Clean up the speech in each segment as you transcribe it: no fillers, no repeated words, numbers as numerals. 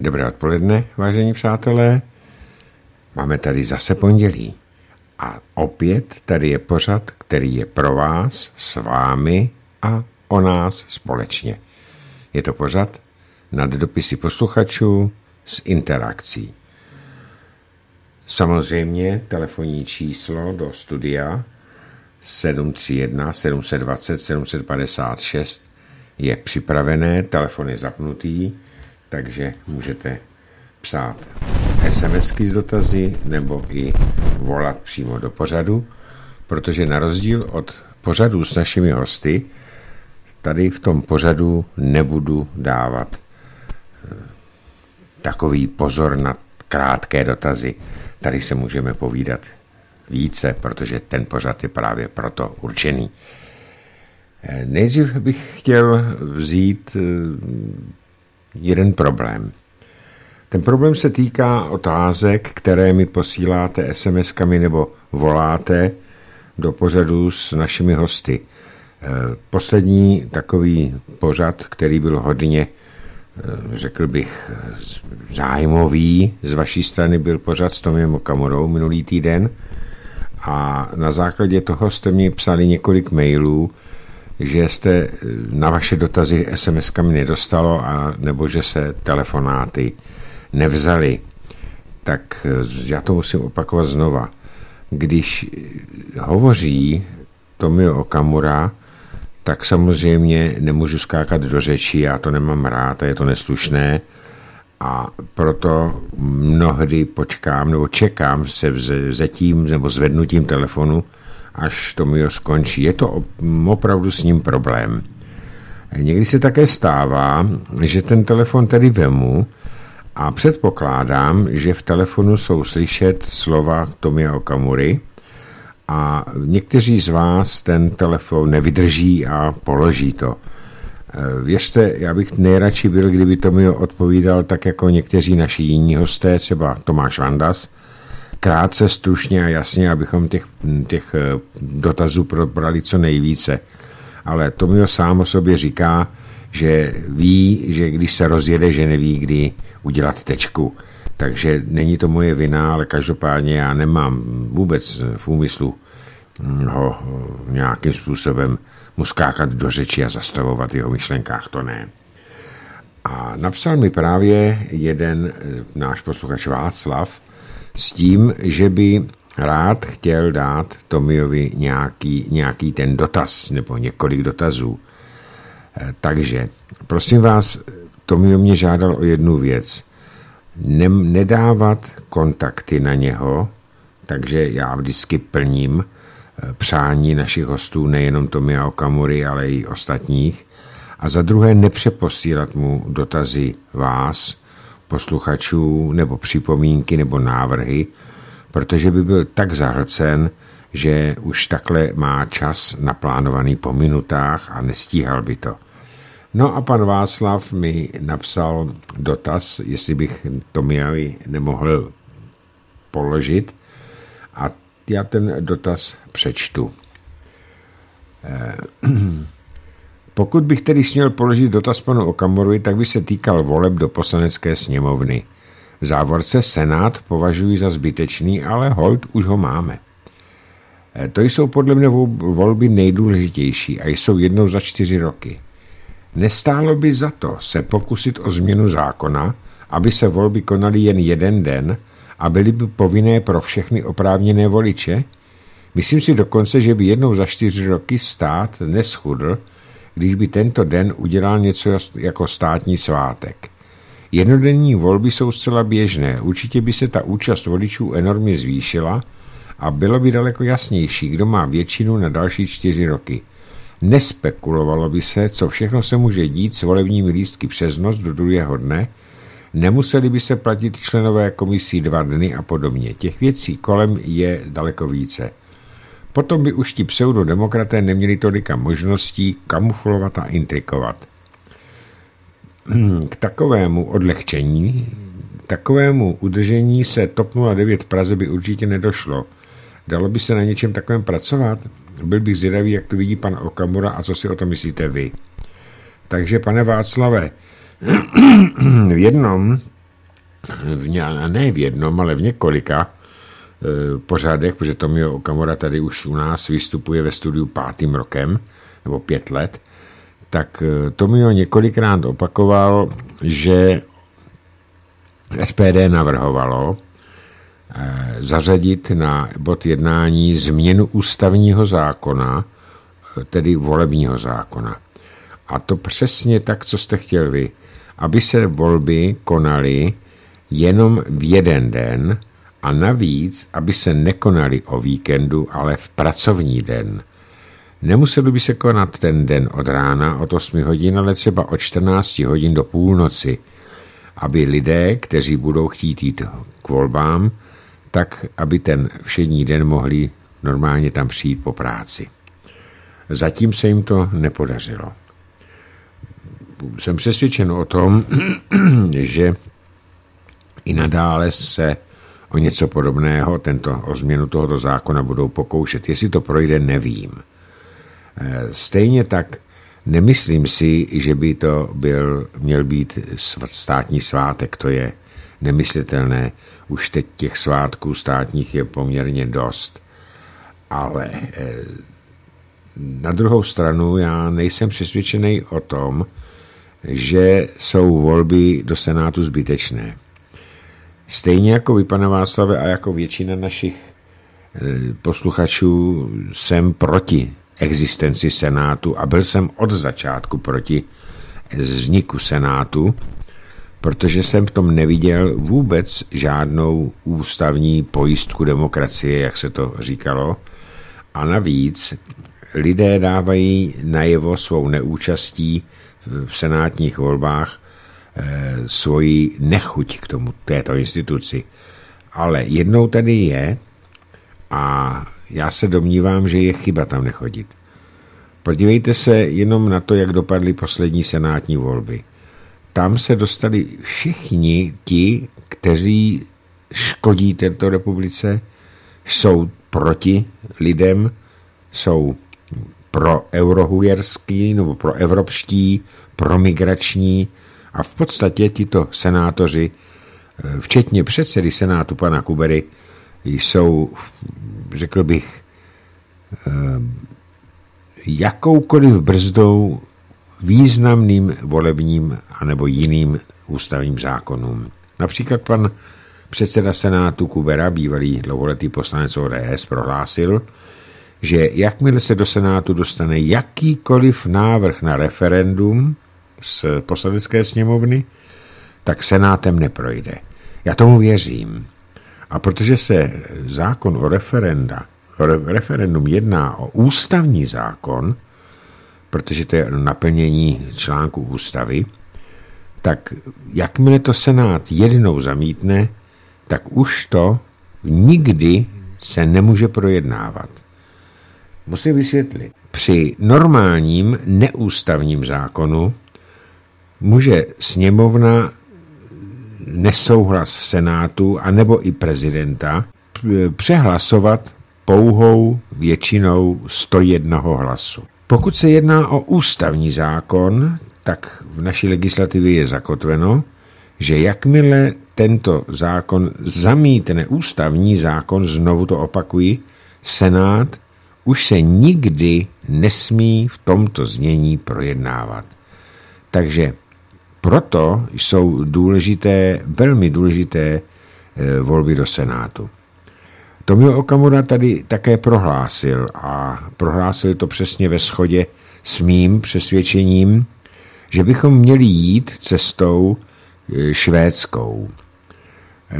Dobré odpoledne, vážení přátelé. Máme tady zase pondělí. A opět tady je pořad, který je pro vás, s vámi a o nás společně. Je to pořad nad dopisy posluchačů s interakcí. Samozřejmě telefonní číslo do studia 731 720 756 je připravené, telefon je zapnutý, takže můžete psát SMSky s dotazy nebo i volat přímo do pořadu, protože na rozdíl od pořadu s našimi hosty, tady v tom pořadu nebudu dávat takový pozor na krátké dotazy. Tady se můžeme povídat více, protože ten pořad je právě proto určený. Nejdřív bych chtěl vzít jeden problém. Ten problém se týká otázek, které mi posíláte SMS-kami nebo voláte do pořadu s našimi hosty. Poslední takový pořad, který byl hodně, řekl bych, zájmový z vaší strany, byl pořad s Tomiem Okamurou minulý týden a na základě toho jste mi psali několik mailů, že jste na vaše dotazy SMS-kami nedostalo a nebo že se telefonáty nevzaly. Tak já to musím opakovat znova. Když hovoří Tomio Okamura, tak samozřejmě nemůžu skákat do řeči, já to nemám rád a je to neslušné a proto mnohdy počkám nebo čekám se vzetím nebo zvednutím telefonu, až Tomio skončí. Je to opravdu s ním problém. Někdy se také stává, že ten telefon tedy vemu a předpokládám, že v telefonu jsou slyšet slova Tomia Okamury a někteří z vás ten telefon nevydrží a položí to. Věřte, já bych nejradši byl, kdyby Tomio odpovídal tak jako někteří naši jiní hosté, třeba Tomáš Vandas, krátce, stručně a jasně, abychom těch dotazů probrali co nejvíce. Ale Tomio sám o sobě říká, že ví, že když se rozjede, že neví, kdy udělat tečku. Takže není to moje vina, ale každopádně já nemám vůbec v úmyslu ho nějakým způsobem muskákat do řeči a zastavovat jeho myšlenkách, to ne. A napsal mi právě jeden náš posluchač Václav s tím, že by rád chtěl dát Tomiovi nějaký ten dotaz nebo několik dotazů. Takže, prosím vás, Tomio mě žádal o jednu věc. Nedávat kontakty na něho, takže já vždycky plním přání našich hostů, nejenom Tomia Okamury, ale i ostatních. A za druhé nepřeposílat mu dotazy vás, posluchačů, nebo připomínky, nebo návrhy, protože by byl tak zahlcen, že už takhle má čas naplánovaný po minutách a nestíhal by to. No a pan Václav mi napsal dotaz, jestli bych Tomiovi nemohl položit, a já ten dotaz přečtu. Pokud bych tedy směl položit dotaz panu Okamurovi, tak by se týkal voleb do Poslanecké sněmovny. V závorce Senát považuji za zbytečný, ale holt už ho máme. To jsou podle mne volby nejdůležitější a jsou jednou za 4 roky. Nestálo by za to se pokusit o změnu zákona, aby se volby konaly jen jeden den a byly by povinné pro všechny oprávněné voliče? Myslím si dokonce, že by jednou za 4 roky stát neschudl, když by tento den udělal něco jako státní svátek. Jednodenní volby jsou zcela běžné, určitě by se ta účast voličů enormně zvýšila a bylo by daleko jasnější, kdo má většinu na další 4 roky. Nespekulovalo by se, co všechno se může dít s volebními lístky přes noc do druhého dne, nemuseli by se platit členové komisí 2 dny a podobně. Těch věcí kolem je daleko více. Potom by už ti pseudodemokraté neměli tolika možností kamuflovat a intrikovat. K takovému odlehčení, takovému udržení se TOP 09 v Praze by určitě nedošlo. Dalo by se na něčem takovém pracovat? Byl bych zvědavý, jak to vidí pan Okamura a co si o to myslíte vy. Takže, pane Václave, v jednom ne v jednom, ale v několika pořádech, protože Tomio Okamura tady už u nás vystupuje ve studiu 5. rokem, nebo 5 let, tak Tomio několikrát opakoval, že SPD navrhovalo zařadit na bod jednání změnu ústavního zákona, tedy volebního zákona. A to přesně tak, co jste chtěl vy, aby se volby konaly jenom v jeden den a navíc, aby se nekonaly o víkendu, ale v pracovní den. Nemuselo by se konat ten den od rána od 8 hodin, ale třeba od 14 hodin do půlnoci, aby lidé, kteří budou chtít jít k volbám, tak aby ten všední den mohli normálně tam přijít po práci. Zatím se jim to nepodařilo. Jsem přesvědčen o tom, že i nadále se o něco podobného, o změnu tohoto zákona budou pokoušet. Jestli to projde, nevím. Stejně tak nemyslím si, že by to měl být státní svátek, to je nemyslitelné. Už teď těch svátků státních je poměrně dost. Ale na druhou stranu já nejsem přesvědčený o tom, že jsou volby do Senátu zbytečné. Stejně jako vy, pane Václave, a jako většina našich posluchačů jsem proti existenci Senátu a byl jsem od začátku proti vzniku Senátu, protože jsem v tom neviděl vůbec žádnou ústavní pojistku demokracie, jak se to říkalo. A navíc lidé dávají najevo svou neúčastí v senátních volbách svoji nechuť k této instituci. Ale jednou tady je a já se domnívám, že je chyba tam nechodit. Podívejte se jenom na to, jak dopadly poslední senátní volby. Tam se dostali všichni ti, kteří škodí této republice, jsou proti lidem, jsou proeurohujerský nebo proevropští, promigrační a v podstatě tito senátoři, včetně předsedy senátu pana Kubery, jsou, řekl bych, jakoukoliv brzdou významným volebním anebo jiným ústavním zákonům. Například pan předseda senátu Kubera, bývalý dlouholetý poslanec ODS, prohlásil, že jakmile se do Senátu dostane jakýkoliv návrh na referendum z poslanecké sněmovny, tak Senátem neprojde. Já tomu věřím. A protože se zákon o referendum jedná o ústavní zákon, protože to je naplnění článku ústavy, tak jakmile to Senát jednou zamítne, tak už to nikdy se nemůže projednávat. Musím vysvětlit. Při normálním neústavním zákonu může sněmovna nesouhlas senátu anebo i prezidenta přehlasovat pouhou většinou 101 hlasu. Pokud se jedná o ústavní zákon, tak v naší legislativě je zakotveno, že jakmile tento zákon zamítne ústavní zákon, znovu to opakují, Senát už se nikdy nesmí v tomto znění projednávat. Takže proto jsou důležité, velmi důležité volby do Senátu. Tomio Okamura tady také prohlásil, a prohlásil to přesně ve shodě s mým přesvědčením, že bychom měli jít cestou švédskou.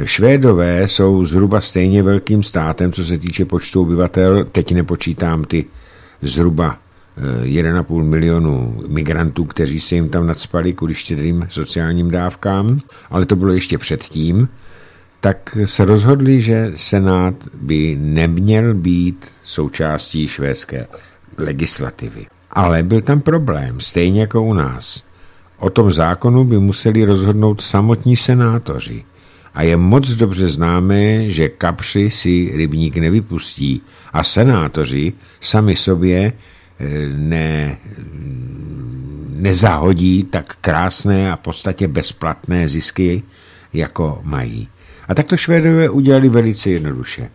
Švédové jsou zhruba stejně velkým státem, co se týče počtu obyvatel. Teď nepočítám ty zhruba 1,5 milionu migrantů, kteří se jim tam nadspali kvůli štědrým sociálním dávkám, ale to bylo ještě předtím, tak se rozhodli, že Senát by neměl být součástí švédské legislativy. Ale byl tam problém, stejně jako u nás. O tom zákonu by museli rozhodnout samotní senátoři. A je moc dobře známé, že kapři si rybník nevypustí a senátoři sami sobě nezahodí tak krásné a v podstatě bezplatné zisky, jako mají. A tak to Švédové udělali velice jednoduše.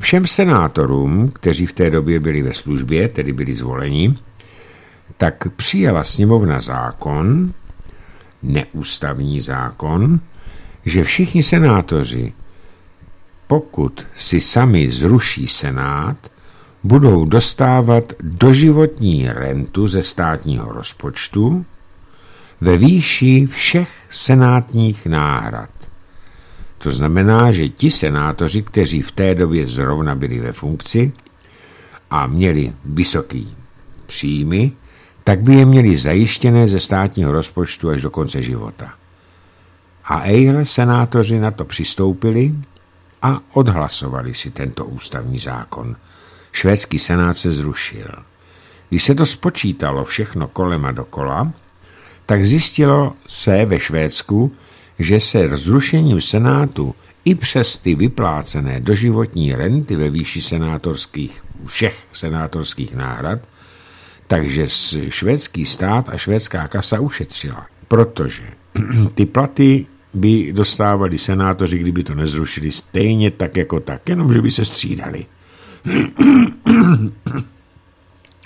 Všem senátorům, kteří v té době byli ve službě, tedy byli zvoleni, tak přijala sněmovna zákon, neústavní zákon, že všichni senátoři, pokud si sami zruší senát, budou dostávat doživotní rentu ze státního rozpočtu ve výši všech senátních náhrad. To znamená, že ti senátoři, kteří v té době zrovna byli ve funkci a měli vysoké příjmy, tak by je měli zajištěné ze státního rozpočtu až do konce života. A ejhle, senátoři na to přistoupili a odhlasovali si tento ústavní zákon. Švédský senát se zrušil. Když se to spočítalo všechno kolem a dokola, tak zjistilo se ve Švédsku, že se zrušením senátu i přes ty vyplácené doživotní renty ve výši všech senátorských náhrad, takže švédský stát a švédská kasa ušetřila, protože ty platy by dostávali senátoři, kdyby to nezrušili, stejně tak jako tak, jenomže by se střídali.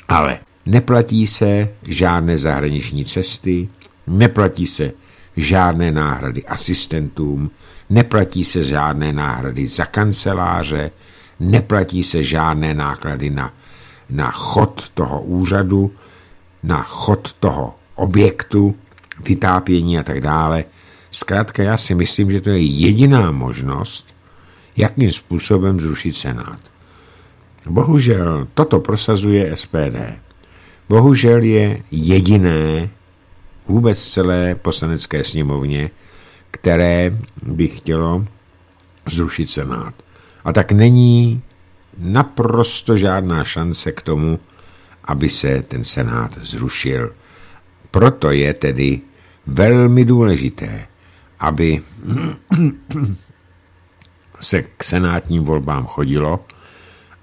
Ale neplatí se žádné zahraniční cesty, neplatí se žádné náhrady asistentům, neplatí se žádné náhrady za kanceláře, neplatí se žádné náklady na chod toho úřadu, na chod toho objektu, vytápění a tak dále. Zkrátka já si myslím, že to je jediná možnost, jakým způsobem zrušit senát. Bohužel toto prosazuje SPD. Bohužel je jediné vůbec celé poslanecké sněmovně, které by chtělo zrušit senát. A tak není naprosto žádná šance k tomu, aby se ten senát zrušil. Proto je tedy velmi důležité, aby se k senátním volbám chodilo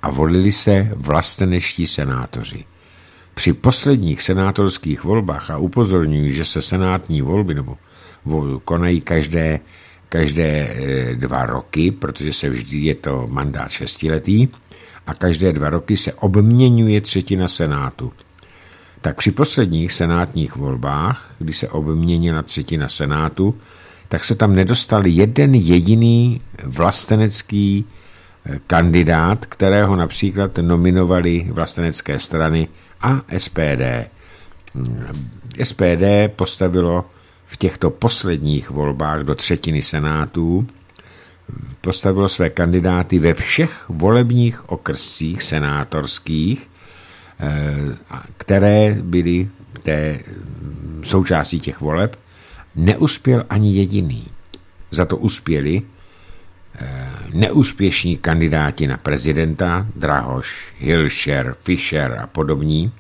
a volili se vlastenečtí senátoři. Při posledních senátorských volbách, a upozorňuji, že se senátní volby konají každé 2 roky, protože se vždy je to mandát 6letý a každé 2 roky se obměňuje třetina senátu. Tak při posledních senátních volbách, kdy se obměnila třetina senátu, tak se tam nedostal jeden jediný vlastenecký kandidát, kterého například nominovali vlastenecké strany a SPD. SPD postavilo v těchto posledních volbách do třetiny senátů, postavilo své kandidáty ve všech volebních okrscích senátorských, které byly součástí těch voleb, neuspěl ani jediný. Za to uspěli neúspěšní kandidáti na prezidenta, Drahoš, Hilšer, Fischer a podobní.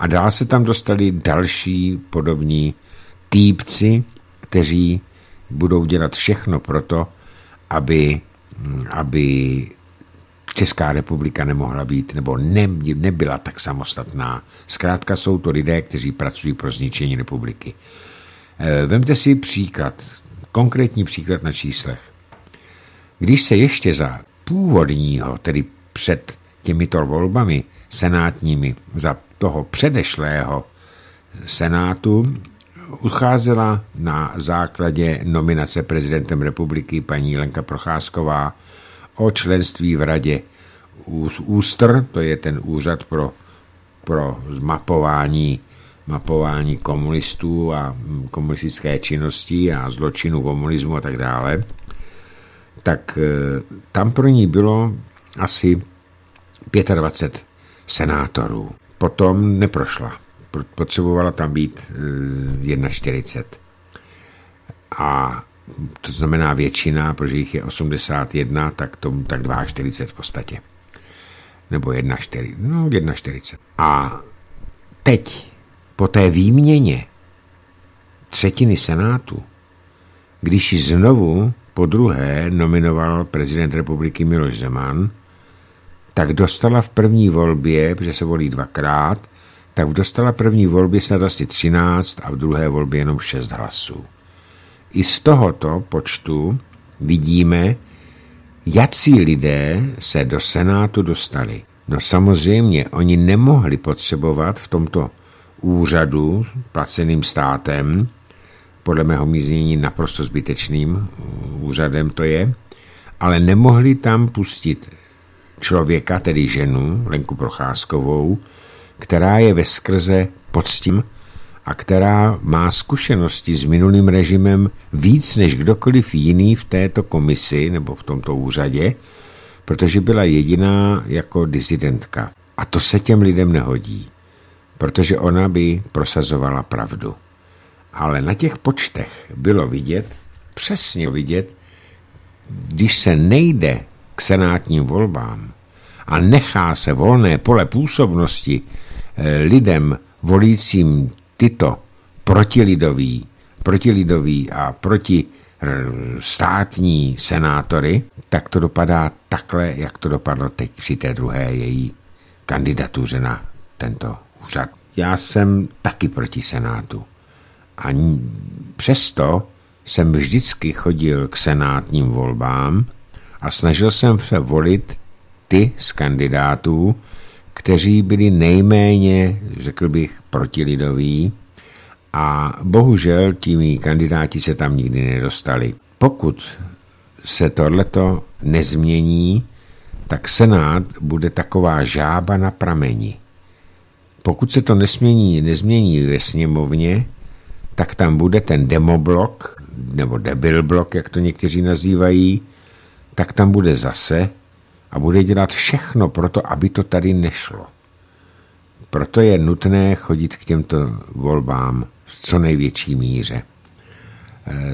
A dál se tam dostali další podobní týpci, kteří budou dělat všechno proto, aby Česká republika nemohla být, nebo nebyla tak samostatná. Zkrátka jsou to lidé, kteří pracují pro zničení republiky. Vemte si příklad, konkrétní příklad na číslech. Když se ještě za původního, tedy před těmito volbami senátními, za toho předešlého senátu, ucházela na základě nominace prezidentem republiky paní Lenka Procházková o členství v radě ÚSTR, to je ten úřad pro mapování komunistů a komunistické činnosti a zločinu komunismu a tak dále, tak tam pro ní bylo asi 25 senátorů. Potom neprošla. Potřebovala tam být 41. A to znamená většina, protože jich je 81, tak 42 v podstatě. Nebo 41. A teď, po té výměně třetiny senátu, když ji znovu podruhé nominoval prezident republiky Miloš Zeman, tak dostala v první volbě, protože se volí 2krát, tak dostala v první volbě snad asi 13 a v druhé volbě jenom 6 hlasů. I z tohoto počtu vidíme, jací lidé se do Senátu dostali. No samozřejmě, oni nemohli potřebovat v tomto úřadu placeným státem, podle mého mínění naprosto zbytečným úřadem to je, ale nemohli tam pustit člověka, tedy ženu, Lenku Procházkovou, která je veskrze poctivá a která má zkušenosti s minulým režimem víc než kdokoliv jiný v této komisi nebo v tomto úřadě, protože byla jediná jako disidentka. A to se těm lidem nehodí, protože ona by prosazovala pravdu. Ale na těch počtech bylo vidět, přesně vidět, když se nejde k senátním volbám a nechá se volné pole působnosti lidem volícím tyto protilidový a protistátní senátory, tak to dopadá takhle, jak to dopadlo teď při té druhé její kandidatuře na tento úřad. Já jsem taky proti senátu. A přesto jsem vždycky chodil k senátním volbám a snažil jsem se volit ty z kandidátů, kteří byli nejméně, řekl bych, protilidoví a bohužel tími kandidáti se tam nikdy nedostali. Pokud se tohleto nezmění, tak Senát bude taková žába na prameni. Pokud se to nezmění ve sněmovně, tak tam bude ten demoblok, nebo debilblok, jak to někteří nazývají, tak tam bude zase a bude dělat všechno pro to, aby to tady nešlo. Proto je nutné chodit k těmto volbám v co největší míře.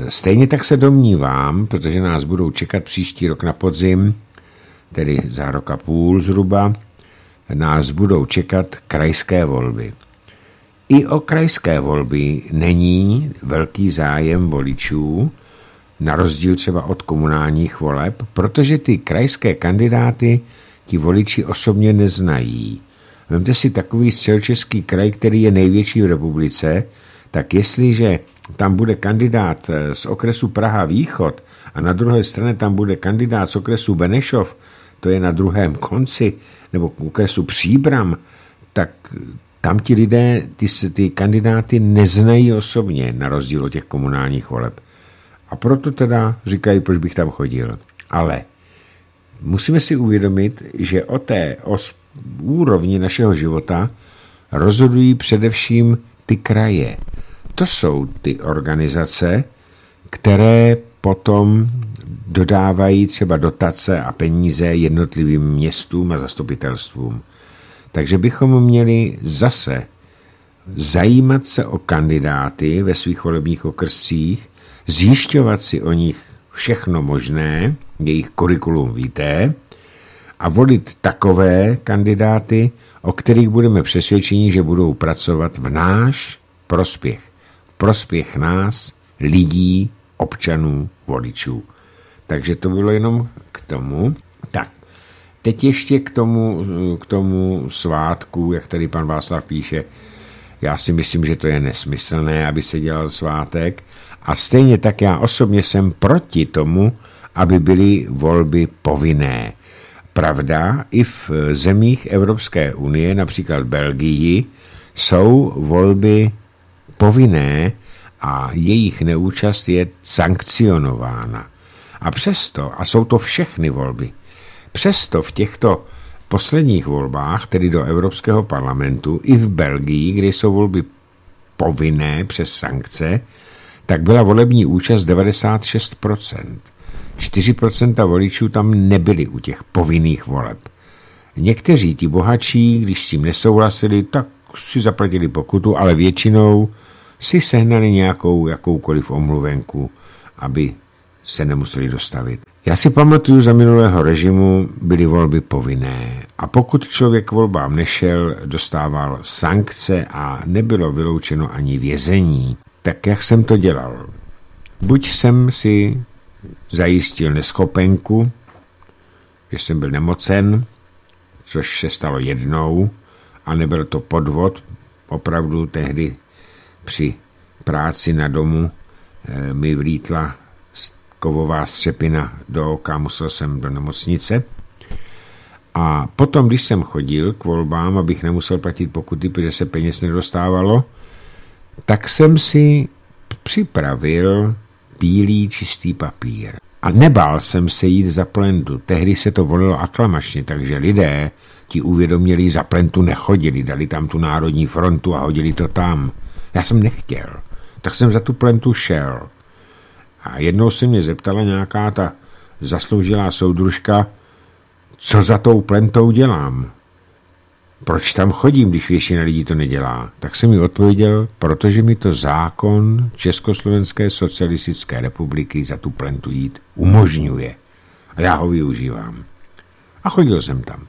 Stejně tak se domnívám, protože nás budou čekat příští rok na podzim, tedy za rok a půl zhruba, nás budou čekat krajské volby. I o krajské volby není velký zájem voličů, na rozdíl třeba od komunálních voleb, protože ty krajské kandidáty ti voliči osobně neznají. Vemte si takový Středočeský kraj, který je největší v republice, tak jestliže tam bude kandidát z okresu Praha-Východ a na druhé straně tam bude kandidát z okresu Benešov, to je na druhém konci, nebo okresu Příbram, tak tam ti lidé, ty kandidáty neznají osobně, na rozdíl od těch komunálních voleb. A proto teda říkají, proč bych tam chodil. Ale musíme si uvědomit, že o úrovni našeho života rozhodují především ty kraje. To jsou ty organizace, které potom dodávají třeba dotace a peníze jednotlivým městům a zastupitelstvům. Takže bychom měli zase zajímat se o kandidáty ve svých volebních okrscích, zjišťovat si o nich všechno možné, jejich kurikulum víte, a volit takové kandidáty, o kterých budeme přesvědčeni, že budou pracovat v náš prospěch. V prospěch nás, lidí, občanů, voličů. Takže to bylo jenom k tomu. Tak, teď ještě k tomu svátku, jak tady pan Václav píše. Já si myslím, že to je nesmyslné, aby se dělal svátek. A stejně tak já osobně jsem proti tomu, aby byly volby povinné. Pravda, i v zemích Evropské unie, například Belgii, jsou volby povinné a jejich neúčast je sankcionována. A přesto, a jsou to všechny volby, přesto v těchto posledních volbách, tedy do Evropského parlamentu, i v Belgii, kde jsou volby povinné přes sankce, tak byla volební účast 96%. 4% voličů tam nebyli u těch povinných voleb. Někteří ti bohatší, když s tím nesouhlasili, tak si zaplatili pokutu, ale většinou si sehnali nějakou jakoukoliv omluvenku, aby se nemuseli dostavit. Já si pamatuju, za minulého režimu byly volby povinné a pokud člověk k volbám nešel, dostával sankce a nebylo vyloučeno ani vězení. Tak jak jsem to dělal? Buď jsem si zajistil neschopenku, že jsem byl nemocen, což se stalo jednou a nebyl to podvod, opravdu tehdy při práci na domu mi vlítla kovová střepina do oka, musel jsem do nemocnice. A potom, když jsem chodil k volbám, abych nemusel platit pokuty, protože se peněz nedostávalo, tak jsem si připravil bílý čistý papír. A nebál jsem se jít za plentu. Tehdy se to volilo aklamačně, takže lidé ti uvědomili, za plentu nechodili, dali tam tu Národní frontu a hodili to tam. Já jsem nechtěl, tak jsem za tu plentu šel. A jednou se mě zeptala nějaká ta zasloužilá soudružka, co za tou plentou dělám. Proč tam chodím, když většina lidí to nedělá? Tak jsem mi odpověděl, protože mi to zákon Československé socialistické republiky za tu plentu jít umožňuje. A já ho využívám. A chodil jsem tam.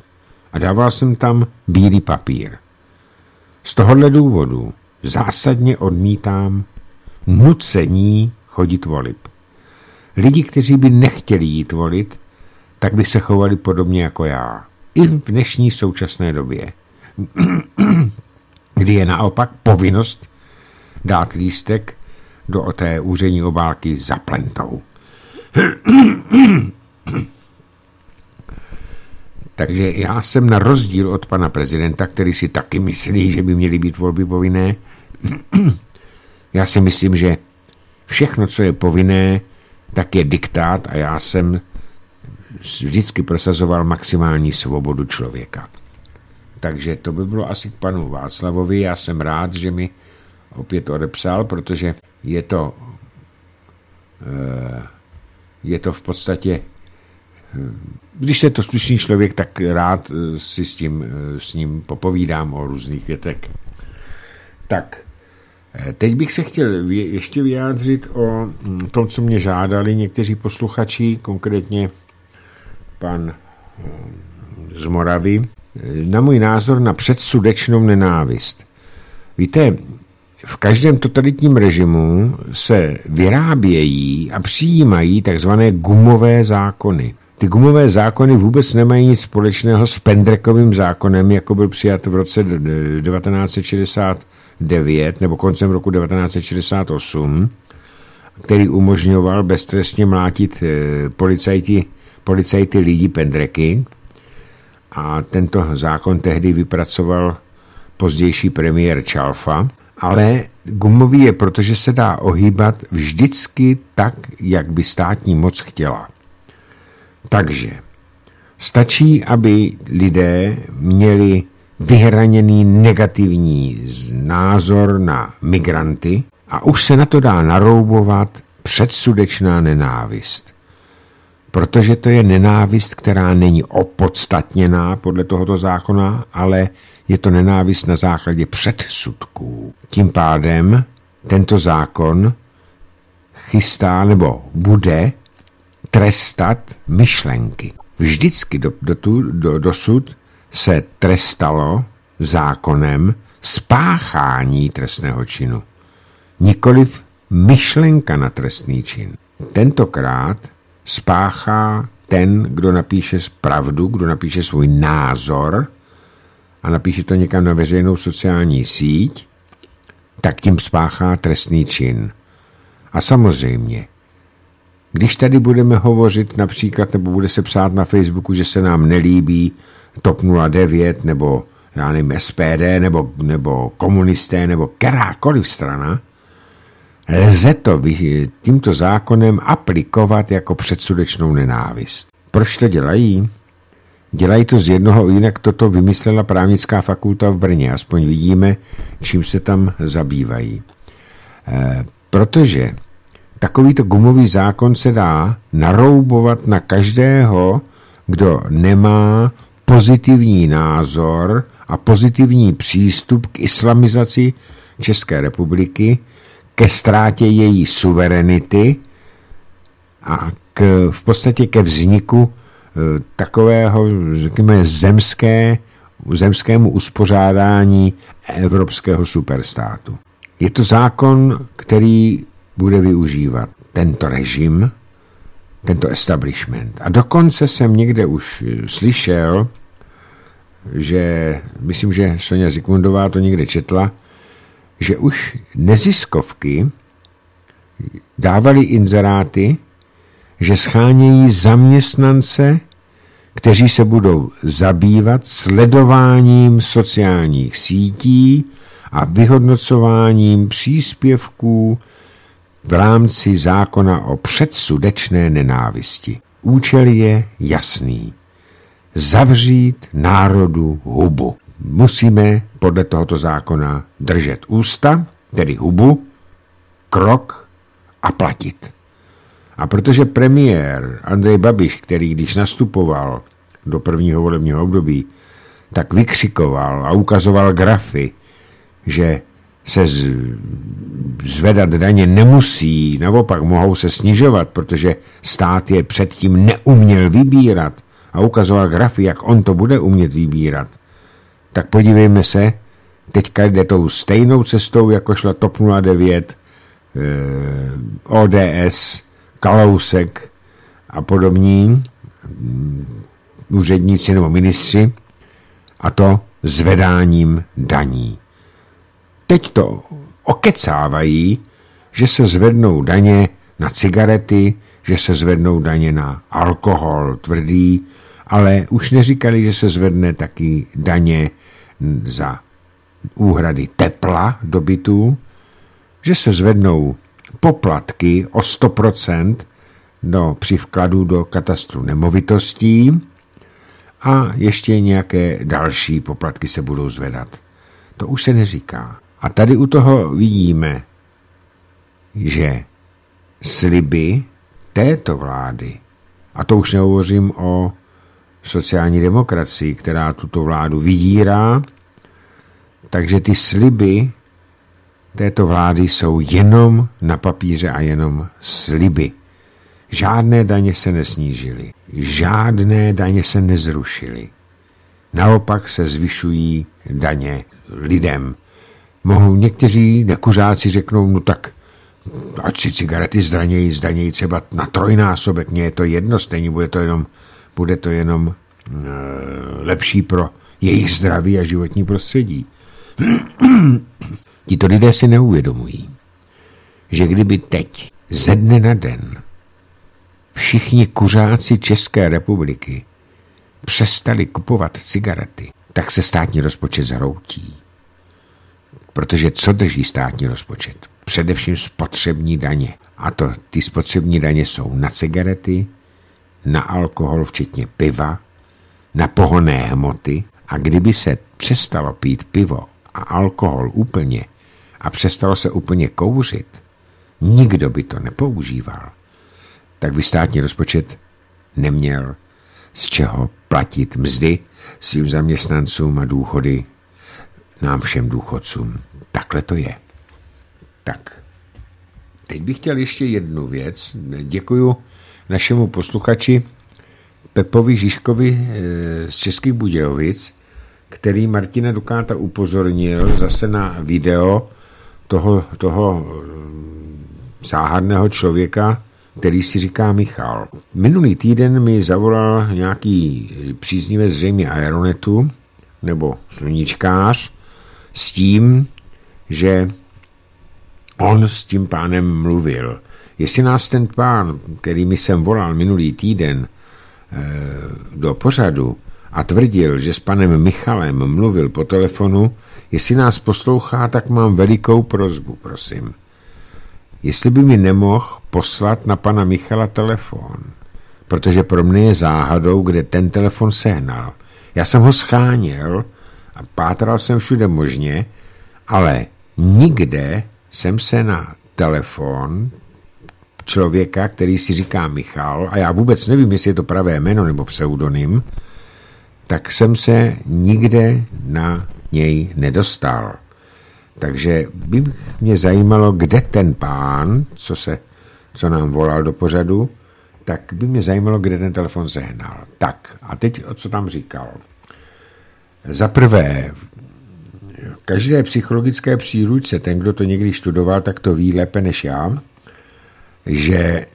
A dával jsem tam bílý papír. Z tohohle důvodu zásadně odmítám nucení chodit volit. Lidi, kteří by nechtěli jít volit, tak by se chovali podobně jako já. I v dnešní současné době, kdy je naopak povinnost dát lístek do té úřední obálky za plentou. Takže já jsem na rozdíl od pana prezidenta, který si taky myslí, že by měly být volby povinné, já si myslím, že všechno, co je povinné, tak je diktát a já jsem vždycky prosazoval maximální svobodu člověka. Takže to by bylo asi k panu Václavovi. Já jsem rád, že mi opět odepsal, protože je to v podstatě, když je to slušný člověk, tak rád si s ním popovídám o různých věcech. Tak, teď bych se chtěl ještě vyjádřit o tom, co mě žádali někteří posluchači, konkrétně pan z Moravy, na můj názor na předsudečnou nenávist. Víte, v každém totalitním režimu se vyrábějí a přijímají takzvané gumové zákony. Ty gumové zákony vůbec nemají nic společného s Pendrekovým zákonem, jako byl přijat v roce 1969 nebo koncem roku 1968, který umožňoval beztrestně mlátit policajty lidí pendreky, a tento zákon tehdy vypracoval pozdější premiér Čalfa, ale gumový je, protože se dá ohýbat vždycky tak, jak by státní moc chtěla. Takže stačí, aby lidé měli vyhraněný negativní názor na migranty a už se na to dá naroubovat předsudečná nenávist. Protože to je nenávist, která není opodstatněná podle tohoto zákona, ale je to nenávist na základě předsudků. Tím pádem tento zákon chystá nebo bude trestat myšlenky. Vždycky dosud se trestalo zákonem spáchání trestného činu, nikoliv myšlenka na trestný čin. Tentokrát spáchá ten, kdo napíše pravdu, kdo napíše svůj názor a napíše to někam na veřejnou sociální síť, tak tím spáchá trestný čin. A samozřejmě, když tady budeme hovořit například, nebo bude se psát na Facebooku, že se nám nelíbí TOP 09, nebo já nevím, SPD, nebo komunisté, nebo kterákoliv strana, lze to tímto zákonem aplikovat jako předsudečnou nenávist. Proč to dělají? Dělají to z jednoho, jinak toto vymyslela právnická fakulta v Brně, aspoň vidíme, čím se tam zabývají. Protože takovýto gumový zákon se dá naroubovat na každého, kdo nemá pozitivní názor a pozitivní přístup k islamizaci České republiky, ke ztrátě její suverenity a v podstatě ke vzniku takového, řekněme, zemskému uspořádání evropského superstátu. Je to zákon, který bude využívat tento režim, tento establishment. A dokonce jsem někde už slyšel, že, myslím, že Soňa Zikmundová to někde četla, že už neziskovky dávali inzeráty, že schánějí zaměstnance, kteří se budou zabývat sledováním sociálních sítí a vyhodnocováním příspěvků v rámci zákona o předsudečné nenávisti. Účel je jasný. Zavřít národu hubu. Musíme podle tohoto zákona držet ústa, tedy hubu, krok a platit. A protože premiér Andrej Babiš, který když nastupoval do prvního volebního období, tak vykřikoval a ukazoval grafy, že se zvedat daně nemusí, naopak mohou se snižovat, protože stát je předtím neuměl vybírat a ukazoval grafy, jak on to bude umět vybírat, tak podívejme se, teďka jde tou stejnou cestou, jako šla TOP 09, ODS, Kalousek a podobní úředníci nebo ministři, a to zvedáním daní. Teď to okecávají, že se zvednou daně na cigarety, že se zvednou daně na alkohol tvrdý, ale už neříkali, že se zvedne taky daně za úhrady tepla do bytů, že se zvednou poplatky o 100% při vkladu do katastru nemovitostí a ještě nějaké další poplatky se budou zvedat. To už se neříká. A tady u toho vidíme, že sliby této vlády, a to už nehovořím o sociální demokracii, která tuto vládu vydírá, takže ty sliby této vlády jsou jenom na papíře a jenom sliby. Žádné daně se nesnížily, žádné daně se nezrušily. Naopak se zvyšují daně lidem. Mohou někteří nekuřáci řeknou, no tak ať si cigarety zdanějí třeba na trojnásobek, mně je to jedno, stejně bude to jenom lepší pro jejich zdraví a životní prostředí. Tito lidé si neuvědomují, že kdyby teď ze dne na den všichni kuřáci České republiky přestali kupovat cigarety, tak se státní rozpočet zhroutí. Protože co drží státní rozpočet? Především spotřební daně. A to ty spotřební daně jsou na cigarety, na alkohol, včetně piva, na pohonné hmoty. A kdyby se přestalo pít pivo a alkohol úplně a přestalo se úplně kouřit, nikdo by to nepoužíval, tak by státní rozpočet neměl z čeho platit mzdy svým zaměstnancům a důchody nám všem důchodcům. Takhle to je. Tak, teď bych chtěl ještě jednu věc. Děkuju našemu posluchači Pepovi Žižkovi z Českých Budějovic, který Martina Dukáta upozornil zase na video toho záhadného člověka, který si říká Michal. Minulý týden mi zavolal nějaký příznivec zřejmě Aeronetu nebo sluníčkář s tím, že on s tím pánem mluvil. Jestli nás ten pán, který mi sem volal minulý týden do pořadu a tvrdil, že s panem Michalem mluvil po telefonu, jestli nás poslouchá, tak mám velikou prosbu, prosím. Jestli by mi nemohl poslat na pana Michala telefon, protože pro mě je záhadou, kde ten telefon sehnal. Já jsem ho scháněl a pátral jsem všude možně, ale nikde jsem se na telefon člověka, který si říká Michal, a já vůbec nevím, jestli je to pravé jméno nebo pseudonym, tak jsem se nikde na něj nedostal. Takže by mě zajímalo, kde ten pán, co nám volal do pořadu, tak by mě zajímalo, kde ten telefon sehnal. Tak, a teď, co tam říkal. Za prvé, v každé psychologické příručce, ten, kdo to někdy studoval, tak to ví lépe než já, že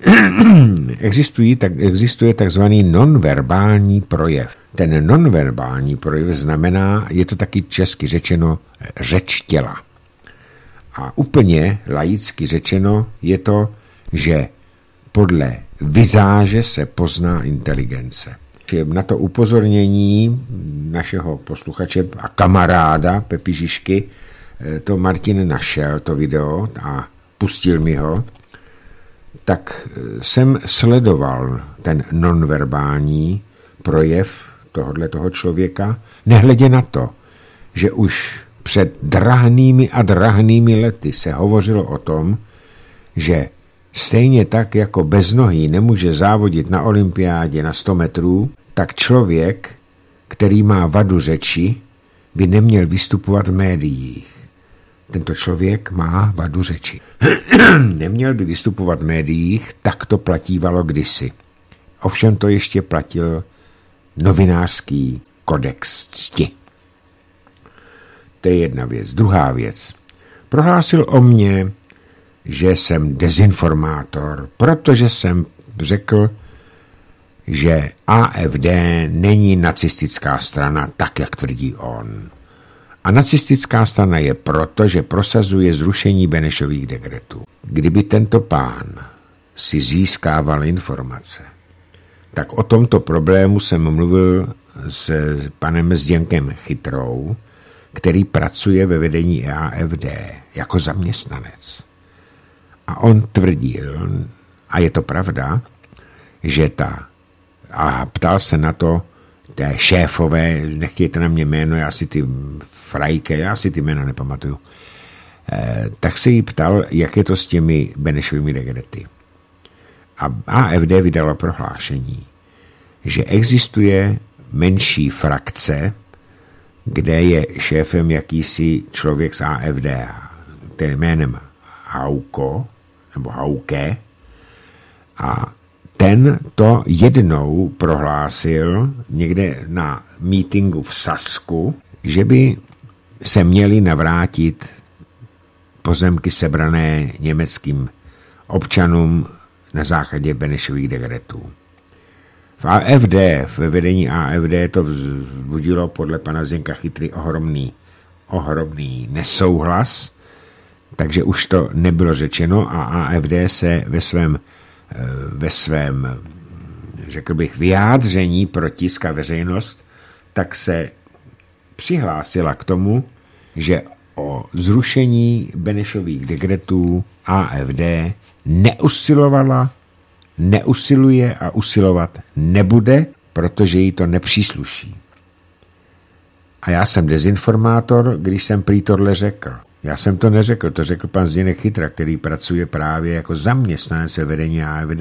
existuje takzvaný nonverbální projev. Ten nonverbální projev znamená, je to taky česky řečeno, řeč těla. A úplně laicky řečeno je to, že podle vizáže se pozná inteligence. Na to upozornění našeho posluchače a kamaráda Pepi Žižky to Martin našel, to video, a pustil mi ho, tak jsem sledoval ten nonverbální projev toho člověka, nehledě na to, že už před drahnými a drahnými lety se hovořilo o tom, že stejně tak, jako bez nohy nemůže závodit na olympiádě na 100 metrů, tak člověk, který má vadu řeči, by neměl vystupovat v médiích. Tento člověk má vadu řeči. Neměl by vystupovat v médiích, tak to platívalo kdysi. Ovšem to ještě platil novinářský kodex cti. To je jedna věc. Druhá věc. Prohlásil o mně, že jsem dezinformátor, protože jsem řekl, že AFD není nacistická strana, tak jak tvrdí on. A nacistická strana je proto, že prosazuje zrušení Benešových dekretů. Kdyby tento pán si získával informace, tak o tomto problému jsem mluvil s panem Zděnkem Chytrou, který pracuje ve vedení AFD jako zaměstnanec. A on tvrdil, a je to pravda, že a ptal se na to té šéfové, nechtějte na mě jméno, já si ty frajke, já si ty jména nepamatuju, tak se jí ptal, jak je to s těmi Benešovými dekrety. A AFD vydala prohlášení, že existuje menší frakce, kde je šéfem jakýsi člověk z AFD, který jménem Hauko, nebo Hauke, a ten to jednou prohlásil někde na mítinku v Sasku, že by se měli navrátit pozemky sebrané německým občanům na základě Benešových dekretů. V AFD, ve vedení AFD to vzbudilo podle pana Zdenka Chytry ohromný nesouhlas, takže už to nebylo řečeno a AFD se ve svém řekl bych, vyjádření pro tisk a veřejnost, tak se přihlásila k tomu, že o zrušení Benešových dekretů AFD neusilovala, neusiluje a usilovat nebude, protože jí to nepřísluší. A já jsem dezinformátor, když jsem prý tohle řekl. Já jsem to neřekl, to řekl pan Zdeněk Chytra, který pracuje právě jako zaměstnanec ve vedení AFD.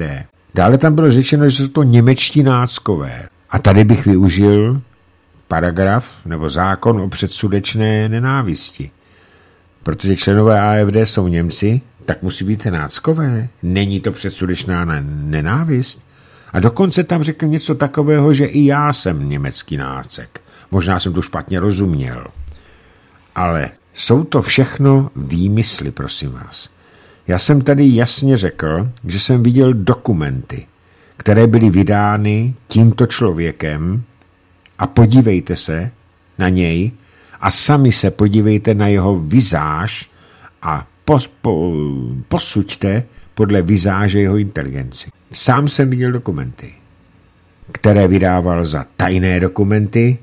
Dále tam bylo řečeno, že jsou to němečtí náckové. A tady bych využil paragraf nebo zákon o předsudečné nenávisti. Protože členové AFD jsou Němci, tak musí být náckové. Není to předsudečná nenávist. A dokonce tam řekl něco takového, že i já jsem německý nácek. Možná jsem to špatně rozuměl. Ale jsou to všechno výmysly, prosím vás. Já jsem tady jasně řekl, že jsem viděl dokumenty, které byly vydány tímto člověkem a podívejte se na něj a sami se podívejte na jeho vizáž a posuďte podle vizáže jeho inteligenci. Sám jsem viděl dokumenty, které vydával za tajné dokumenty,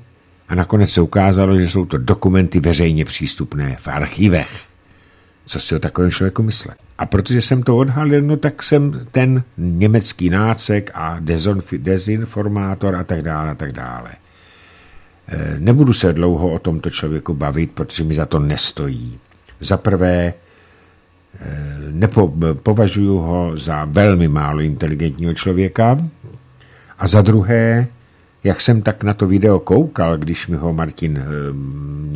a nakonec se ukázalo, že jsou to dokumenty veřejně přístupné v archivech. Co si o takovém člověku myslel? A protože jsem to odhalil, no tak jsem ten německý nácek a dezinformátor a tak dále, a tak dále. Nebudu se dlouho o tomto člověku bavit, protože mi za to nestojí. Za prvé, považuji ho za velmi málo inteligentního člověka a za druhé, jak jsem tak na to video koukal, když mi ho Martin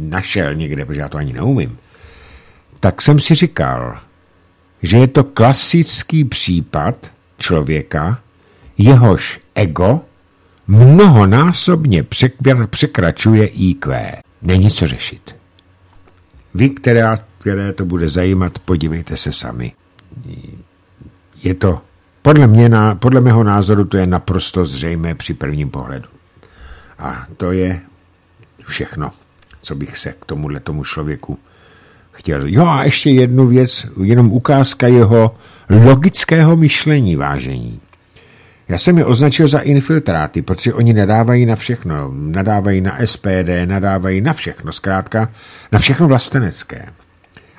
našel někde, protože já to ani neumím, tak jsem si říkal, že je to klasický případ člověka, jehož ego mnohonásobně překračuje IQ. Není co řešit. Vy, které to bude zajímat, podívejte se sami. Je to, podle mého názoru, to je naprosto zřejmé při prvním pohledu. A to je všechno, co bych se k tomuhle tomu člověku chtěl. Jo a ještě jednu věc, jenom ukázka jeho logického myšlení, vážení. Já jsem je označil za infiltráty, protože oni nadávají na všechno. Nadávají na SPD, nadávají na všechno, zkrátka na všechno vlastenecké.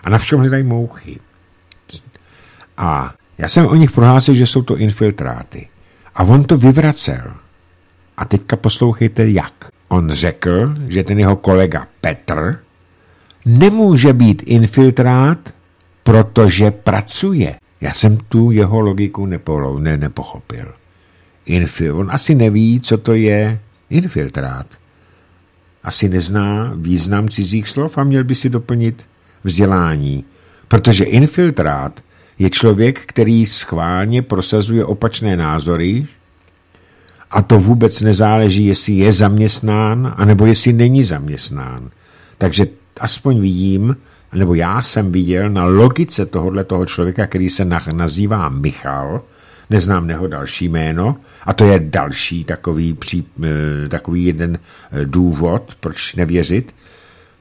A na všem hledají mouchy. A já jsem o nich prohlásil, že jsou to infiltráty. A on to vyvracel. A teďka poslouchejte jak. On řekl, že ten jeho kolega Petr nemůže být infiltrát, protože pracuje. Já jsem tu jeho logiku nepochopil. On asi neví, co to je infiltrát. Asi nezná význam cizích slov a měl by si doplnit vzdělání. Protože infiltrát je člověk, který schválně prosazuje opačné názory a to vůbec nezáleží, jestli je zaměstnán, anebo jestli není zaměstnán. Takže aspoň vidím, nebo já jsem viděl na logice toho člověka, který se nazývá Michal, neznám jeho další jméno, a to je další takový jeden důvod, proč nevěřit,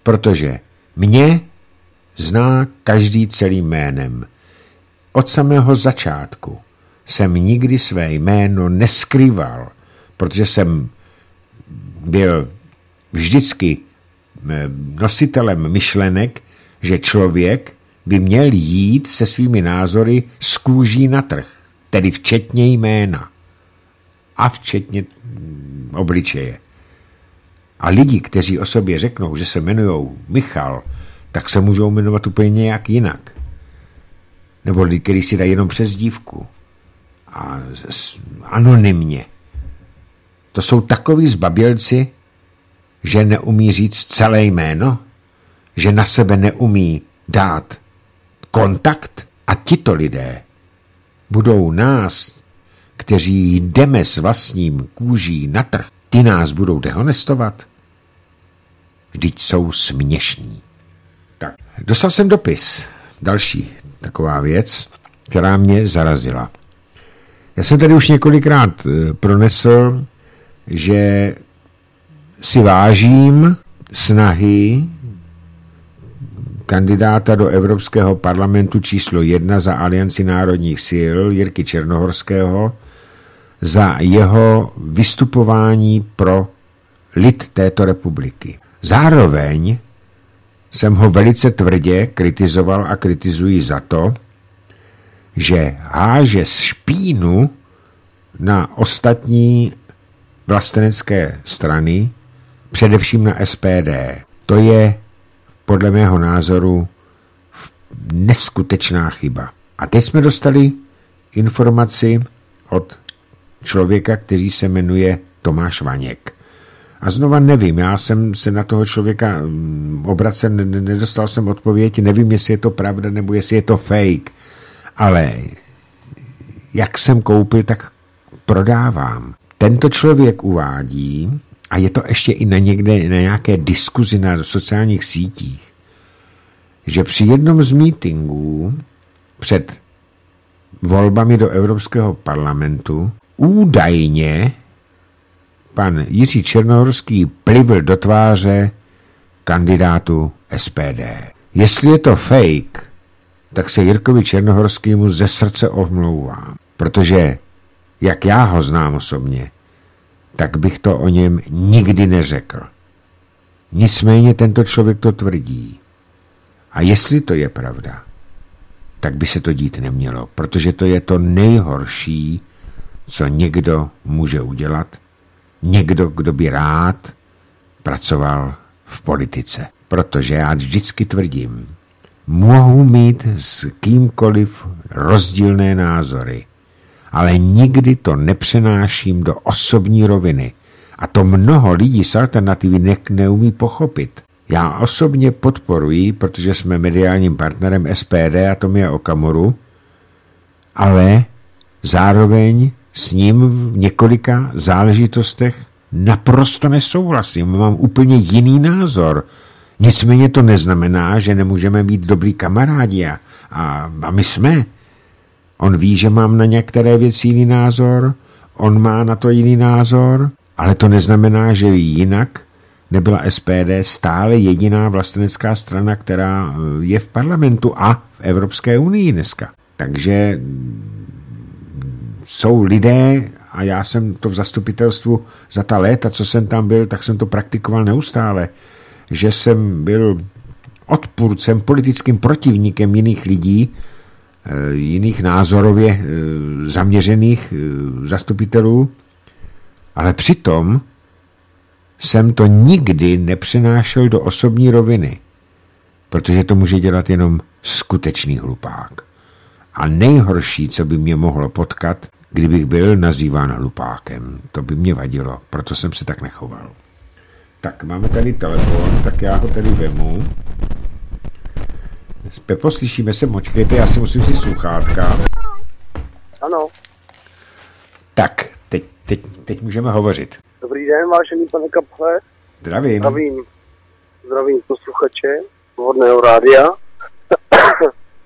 protože mě zná každý celým jménem. Od samého začátku jsem nikdy své jméno neskrýval, protože jsem byl vždycky nositelem myšlenek, že člověk by měl jít se svými názory z kůží na trh, tedy včetně jména a včetně obličeje. A lidi, kteří o sobě řeknou, že se jmenují Michal, tak se můžou jmenovat úplně nějak jinak. Nebo lidi, kteří si dají jenom přezdívku. A anonymně. To jsou takoví zbabělci, že neumí říct celé jméno, že na sebe neumí dát kontakt a tito lidé budou nás, kteří jdeme s vlastním kůží na trh, ty nás budou dehonestovat. Vždyť jsou směšní. Tak, dostal jsem dopis. Další taková věc, která mě zarazila. Já jsem tady už několikrát pronesl, že si vážím snahy kandidáta do Evropského parlamentu číslo 1 za Alianci národních sil Jirky Černohorského za jeho vystupování pro lid této republiky. Zároveň jsem ho velice tvrdě kritizoval a kritizuji za to, že háže špínu na ostatní vlastenecké strany, především na SPD. To je podle mého názoru neskutečná chyba. A teď jsme dostali informaci od člověka, který se jmenuje Tomáš Vaněk. A znova nevím, já jsem se na toho člověka obracel, nedostal jsem odpověď, nevím, jestli je to pravda, nebo jestli je to fake. Ale jak jsem koupil, tak prodávám. Tento člověk uvádí, a je to ještě i na nějaké diskuzi na sociálních sítích, že při jednom z mítinků před volbami do Evropského parlamentu údajně pan Jiří Černohorský plivl do tváře kandidátu SPD. Jestli je to fake, tak se Jirkovi Černohorskému ze srdce omlouvám, protože jak já ho znám osobně, tak bych to o něm nikdy neřekl. Nicméně tento člověk to tvrdí. A jestli to je pravda, tak by se to dít nemělo, protože to je to nejhorší, co někdo může udělat. Někdo, kdo by rád pracoval v politice. Protože já vždycky tvrdím, mohu mít s kýmkoliv rozdílné názory, ale nikdy to nepřenáším do osobní roviny. A to mnoho lidí z alternativy neumí pochopit. Já osobně podporuji, protože jsme mediálním partnerem SPD a Tomia Okamuru, ale zároveň s ním v několika záležitostech naprosto nesouhlasím. Mám úplně jiný názor. Nicméně to neznamená, že nemůžeme být dobrý kamarádi a my jsme. On ví, že mám na některé věci jiný názor, on má na to jiný názor, ale to neznamená, že jinak nebyla SPD stále jediná vlastenecká strana, která je v parlamentu a v Evropské unii dneska. Takže jsou lidé, a já jsem to v zastupitelstvu za ta léta, co jsem tam byl, tak jsem to praktikoval neustále, že jsem byl odpůrcem, politickým protivníkem jiných lidí, jiných názorově zaměřených zastupitelů, ale přitom jsem to nikdy nepřenášel do osobní roviny, protože to může dělat jenom skutečný hlupák. A nejhorší, co by mě mohlo potkat, kdybych byl nazýván hlupákem, to by mě vadilo, proto jsem se tak nechoval. Tak, máme tady telefon, tak já ho tady vemu. Pepo, slyšíme se, počkejte, já si musím si sluchátka. Ano. Tak, teď můžeme hovořit. Dobrý den, vážený pane Kaple. Zdravím. Zdravím posluchače Svobodného rádia.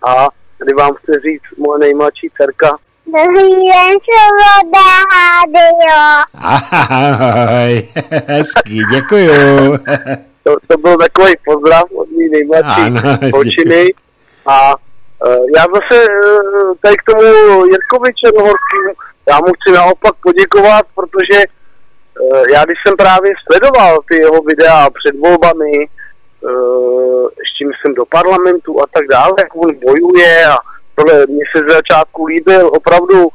A tady vám chci říct moje nejmladší dcerka. Dobrý den, Svoboda rádio. Ahoj, hezký, děkuju. To byl takový pozdrav od mý nejmladší holčiny. A já zase tady k tomu Jirkovi Černohorskému, já mu chci naopak poděkovat, protože já když jsem právě sledoval ty jeho videa před volbami, ještě myslím do parlamentu a tak dále, jak on bojuje a tohle mě se z začátku líbil, opravdu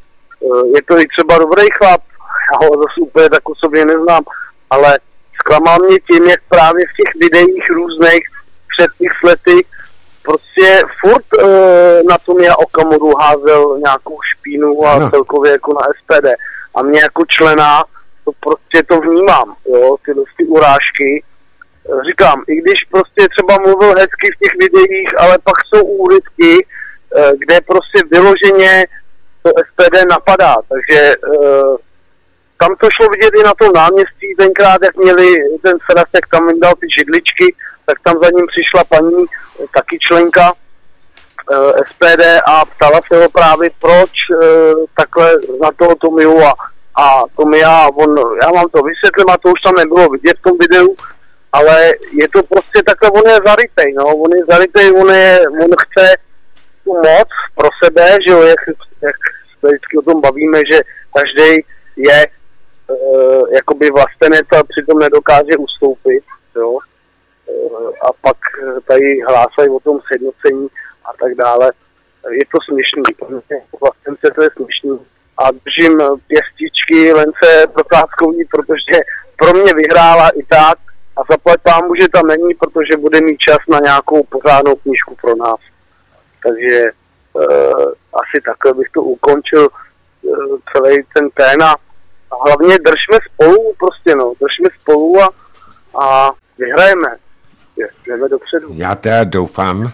je to i třeba dobrý chlap, já ho zase úplně tak osobně neznám, ale zklamal mě tím, jak právě v těch videích různých před těch lety prostě furt na Tomia Okamuru házel nějakou špínu a celkově jako na SPD. A mě jako člena to prostě to vnímám, jo, tyhle ty urážky. Říkám, i když prostě třeba mluvil hezky v těch videích, ale pak jsou úrytky, kde prostě vyloženě to SPD napadá, takže tam to šlo vidět i na tom náměstí, tenkrát, jak měli ten sraz, jak tam jim dal ty židličky, tak tam za ním přišla paní, taky členka SPD a ptala se ho právě, proč takhle na toho Tomiu a Tomia, já vám to vysvětlím a to už tam nebylo vidět v tom videu, ale je to prostě takhle, on chce tu moc pro sebe, že jo, jak se vždycky o tom bavíme, že každý je jakoby vlastenec a přitom nedokáže ustoupit, jo, a pak tady hlásají o tom sjednocení a tak dále. Je to směšný, vlastence to je směšný a držím pěstičky Lence Procházkový, protože pro mě vyhrála i tak a zaplať pámu, že tam není, protože bude mít čas na nějakou pořádnou knížku pro nás. Takže asi takhle bych to ukončil celý ten téma. A hlavně držme spolu prostě, no, držme spolu a vyhrajeme. Jdeme dopředu. Já teda doufám,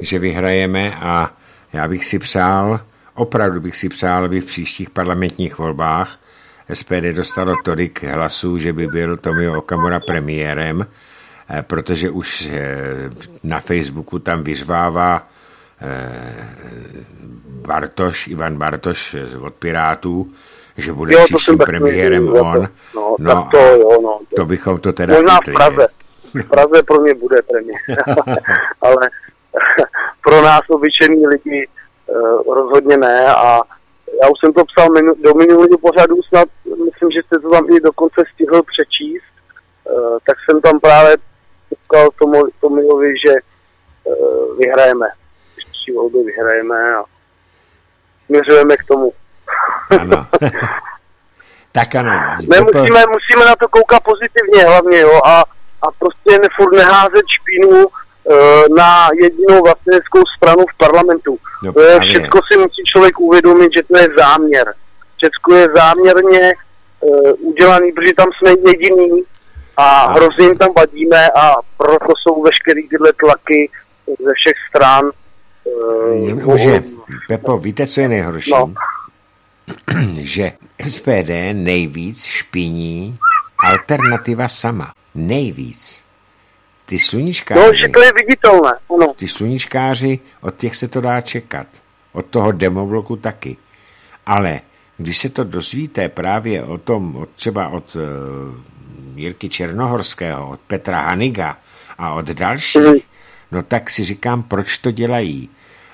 že vyhrajeme a já bych si přál, opravdu bych si přál, aby v příštích parlamentních volbách SPD dostalo tolik hlasů, že by byl Tomio Okamura premiérem, protože už na Facebooku tam vyřvává Ivan Bartoš od Pirátů, že bude příštím premiérem on. To bychom to teda možná chytli. V Praze pro mě bude premiér. Ale pro nás obyčejní lidi rozhodně ne. A já už jsem to psal do minulého pořadu, snad myslím, že jste to tam i dokonce stihl přečíst. Tak jsem tam právě potkal Tomiovi, že vyhrajeme. Příští volby vyhrajeme a směřujeme k tomu. Ano. Tak ano. Musíme na to koukat pozitivně hlavně, jo, a prostě furt neházet špínu na jedinou vlastnickou stranu v parlamentu. No, všechno si musí člověk uvědomit, že to je záměr. Všechno je záměrně udělaný, protože tam jsme jediný a hrozně jim tam vadíme a proto jsou veškeré tyhle tlaky ze všech stran. Pepo, víte, co je nejhorší? No. Že SPD nejvíc špiní alternativa sama. Nejvíc. Ty sluníčkáři... No, že to je viditelné. Ano. Ty sluníčkáři, od těch se to dá čekat. Od toho demobloku taky. Ale když se to dozvíte právě o tom, třeba od Jirky Černohorského, od Petra Haniga a od dalších, no tak si říkám, proč to dělají.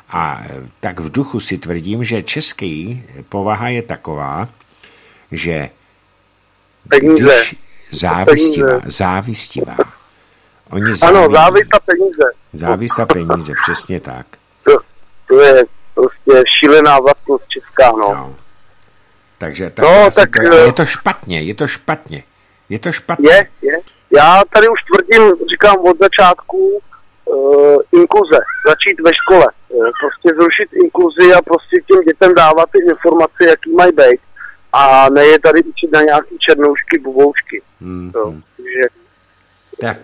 A tak v duchu si tvrdím, že český povaha je taková, že když závistivá. Oni ano, závist a peníze. Závist a peníze, přesně tak. To je prostě šílená vlastnost česká, no. No. Takže tak no, tak, to, je to špatně. Já tady už tvrdím, říkám od začátku, inkluze, začít ve škole. Prostě zrušit inkluzi a prostě těm dětem dávat ty informace, jaký mají být. A ne je tady učit na nějaký černoušky, buboučky. Mm-hmm. No, takže tak,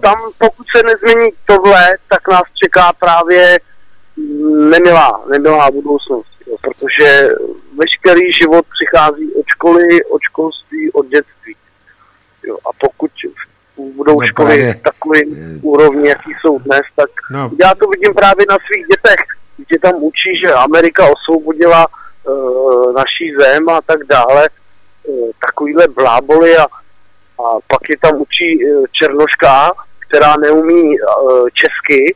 tam, pokud se nezmění tohle, tak nás čeká právě nemilá budoucnost. Jo, protože veškerý život přichází od školy, od školství, od dětství. Jo, a pokud budou školy takové úrovni, jaký jsou dnes, tak já to vidím právě na svých dětech. Děti tam učí, že Amerika osvobodila naší zem a tak dále. Takovýhle bláboli a pak je tam učí černoška, která neumí česky,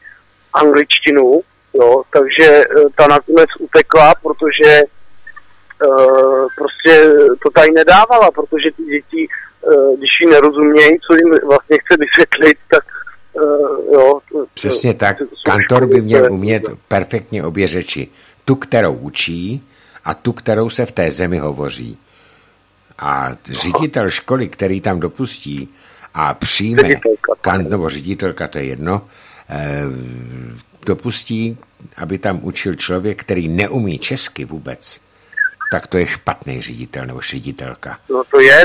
angličtinu, jo, takže ta nakonec utekla, protože prostě to tady nedávala, protože ty děti, když ji nerozumějí, co jim vlastně chce vysvětlit, tak jo. Přesně tak, kantor by měl umět perfektně obě řeči. Tu, kterou učí a tu, kterou se v té zemi hovoří. A ředitel školy, který tam dopustí a přijme, nebo ředitelka, to je jedno, dopustí, aby tam učil člověk, který neumí česky vůbec, tak to je špatný ředitel nebo ředitelka. No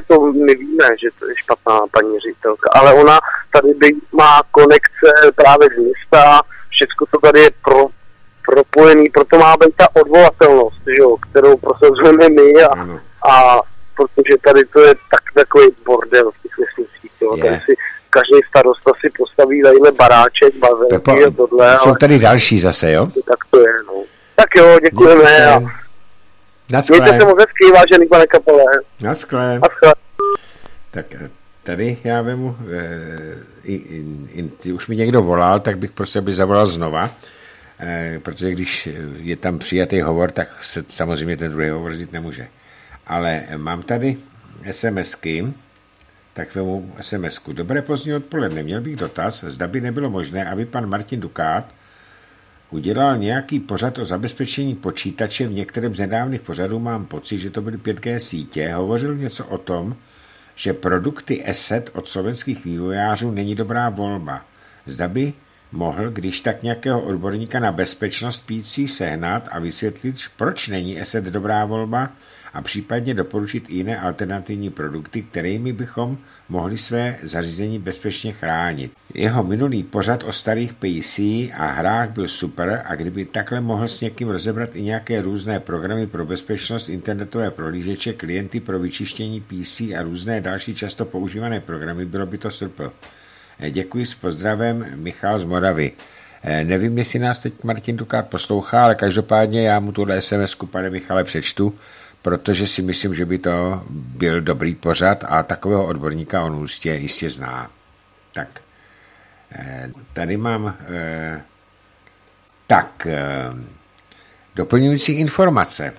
to my víme, že to je špatná paní ředitelka, ale ona tady má konekce právě z města, všechno to tady je propojený, proto má být ta odvolatelnost, že jo, kterou prosazujeme my a protože tady to je takový bordel v těch vesnicích. Tady si každý starosta si postaví tadyhle baráček, bazénky a tohle. Jsou tady další zase, jo? Tak to je, no. Tak jo, děkujeme. A mějte se moc hezky, vážený pane Kapele. Naschle. Tak tady já vemu, už mi někdo volal, tak bych prostě by zavolal znova, protože když je tam přijatý hovor, tak se samozřejmě ten druhý hovor vzít nemůže. Ale mám tady SMSky, tak vemu SMSku. Dobré pozdní odpoledne, měl bych dotaz, zda by nebylo možné, aby pan Martin Dukát udělal nějaký pořad o zabezpečení počítače. V některém z nedávných pořadů mám pocit, že to byly 5G sítě. Hovořil něco o tom, že produkty ESET od slovenských vývojářů není dobrá volba. Zda by mohl, když tak nějakého odborníka na bezpečnost PC sehnat a vysvětlit, proč není ESET dobrá volba, a případně doporučit jiné alternativní produkty, kterými bychom mohli své zařízení bezpečně chránit. Jeho minulý pořad o starých PC a hrách byl super a kdyby takhle mohl s někým rozebrat i nějaké různé programy pro bezpečnost, internetové prohlížeče, klienty pro vyčištění PC a různé další často používané programy, bylo by to super. Děkuji, s pozdravem, Michal z Moravy. Nevím, jestli nás teď Martin Dukát poslouchá, ale každopádně já mu tuhle SMS-ku, pane Michale, přečtu, protože si myslím, že by to byl dobrý pořad a takového odborníka on jistě zná. Tak, tady mám doplňující informace.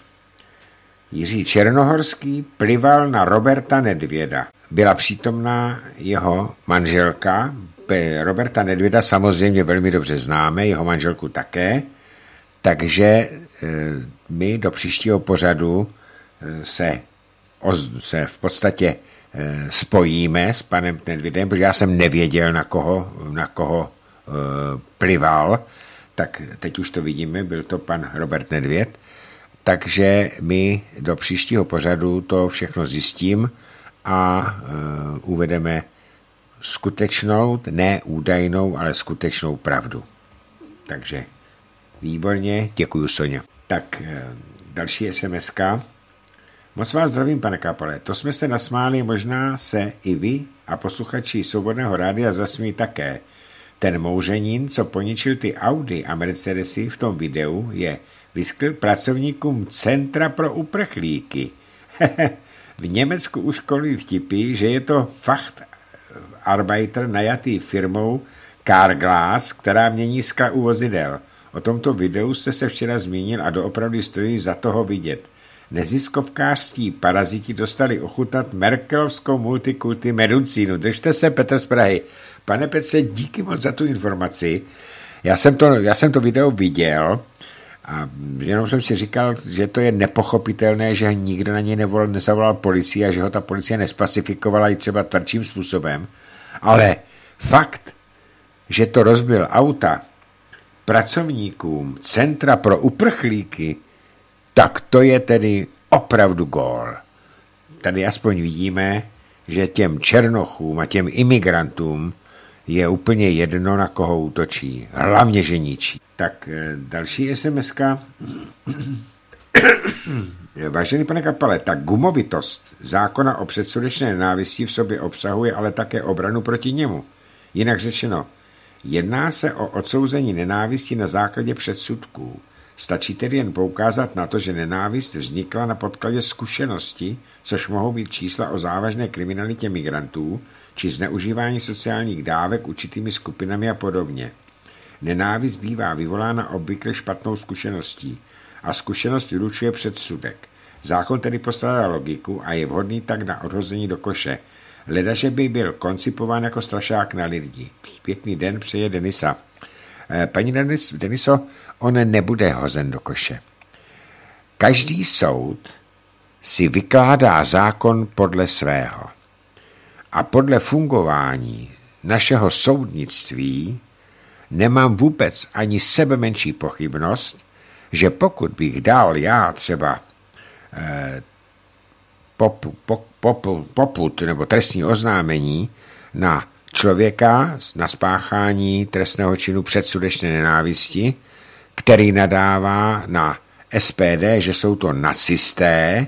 Jiří Černohorský plival na Roberta Nedvěda. Byla přítomná jeho manželka, Roberta Nedvěda samozřejmě velmi dobře známe, jeho manželku také, takže my do příštího pořadu se v podstatě spojíme s panem Nedvědem, protože já jsem nevěděl, na koho plival, tak teď už to vidíme, byl to pan Robert Nedvěd, takže my do příštího pořadu to všechno zjistím a uvedeme skutečnou, ne údajnou, ale skutečnou pravdu. Takže výborně, děkuju, Soně. Tak další SMSka. Moc vás zdravím, pane Kapele. To jsme se nasmáli, možná se i vy a posluchači Svobodného rádia zasmí také. Ten mouřenín, co poničil ty Audi a Mercedesy v tom videu, je vyskl pracovníkům Centra pro uprchlíky. V Německu už kolí vtipy, že je to Arbeiter najatý firmou Carglass, která mění skla u vozidel. O tomto videu jste se včera zmínil a doopravdy stojí za toho vidět. Neziskovkářští paraziti dostali ochutnat merkelovskou multikulty medicínu. Držte se, Petr z Prahy. Pane Petře, díky moc za tu informaci. Já jsem to video viděl a jenom jsem si říkal, že to je nepochopitelné, že nikdo na něj nezavolal policii a že ho ta policie nespacifikovala i třeba tvrdším způsobem. Ale fakt, že to rozbil auta pracovníkům Centra pro uprchlíky, tak to je tedy opravdu gól. Tady aspoň vidíme, že těm černochům a těm imigrantům je úplně jedno, na koho útočí. Hlavně, že ničí. Tak další SMS-ka. Vážený pane Kapale, ta gumovitost zákona o předsudečné nenávisti v sobě obsahuje ale také obranu proti němu. Jinak řečeno, jedná se o odsouzení nenávisti na základě předsudků. Stačí tedy jen poukázat na to, že nenávist vznikla na podkladě zkušenosti, což mohou být čísla o závažné kriminalitě migrantů či zneužívání sociálních dávek určitými skupinami a podobně. Nenávist bývá vyvolána obvykle špatnou zkušeností a zkušenost vylučuje předsudek. Zákon tedy postrádá logiku a je vhodný tak na odhození do koše. Ledaže by byl koncipován jako strašák na lidi. Pěkný den přeje Denisa. Paní Deniso, on nebude hozen do koše. Každý soud si vykládá zákon podle svého. A podle fungování našeho soudnictví nemám vůbec ani sebe menší pochybnost, že pokud bych dal já třeba poput nebo trestní oznámení na člověka na spáchání trestného činu předsudečné nenávisti, který nadává na SPD, že jsou to nacisté,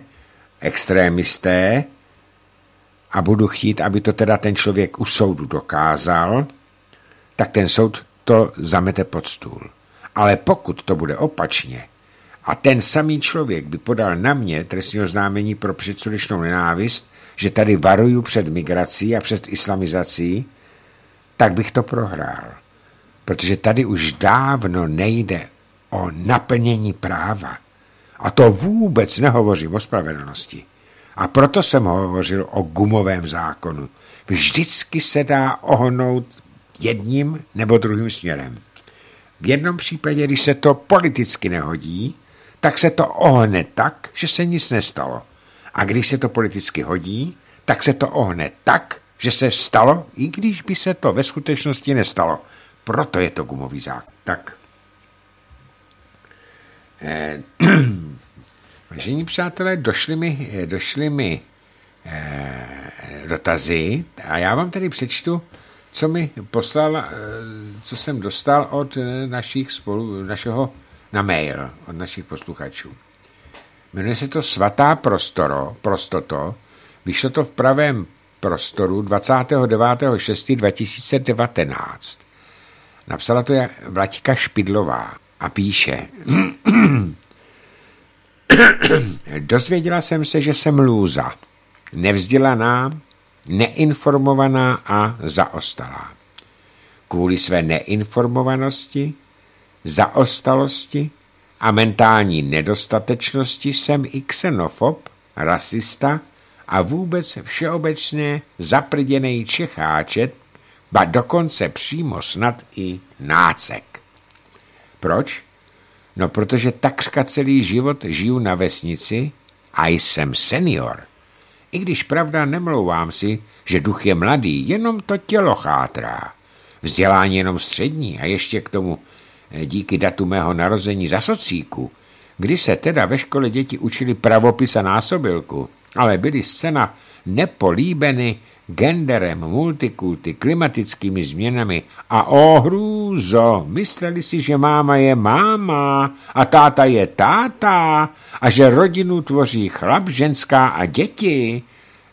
extrémisté, a budu chtít, aby to teda ten člověk u soudu dokázal, tak ten soud to zamete pod stůl. Ale pokud to bude opačně a ten samý člověk by podal na mě trestní oznámení pro předsudečnou nenávist, že tady varuju před migrací a před islamizací, tak bych to prohrál. Protože tady už dávno nejde o naplnění práva. A to vůbec nehovořím o spravedlnosti. A proto jsem hovořil o gumovém zákonu. Vždycky se dá ohnout jedním nebo druhým směrem. V jednom případě, když se to politicky nehodí, tak se to ohne tak, že se nic nestalo. A když se to politicky hodí, tak se to ohne tak, že se stalo, i když by se to ve skutečnosti nestalo. Proto je to gumový zákon. Tak. Vážení přátelé, došly mi dotazy a já vám tady přečtu, co mi poslal, co jsem dostal od na mail, od našich posluchačů. Jmenuje se to Svatá prostoto, vyšlo to v Pravém prostoru 29.6.2019. Napsala to Vlaďka Špidlová a píše: Dozvěděla jsem se, že jsem lůza, nevzdělaná, neinformovaná a zaostalá. Kvůli své neinformovanosti, zaostalosti a mentální nedostatečnosti jsem i xenofob, rasista a vůbec všeobecně zaprděnej Čecháček, ba dokonce přímo snad i nácek. Proč? No protože takřka celý život žiju na vesnici a jsem senior. I když pravda, nemlouvám si, že duch je mladý, jenom to tělo chátrá. Vzdělání jenom střední a ještě k tomu díky datu mého narození za socíku, kdy se teda ve škole děti učili pravopis a násobilku, ale byly zcela nepolíbeny genderem, multikulty, klimatickými změnami a ohrůzo, mysleli si, že máma je máma a táta je táta a že rodinu tvoří chlap, ženská a děti.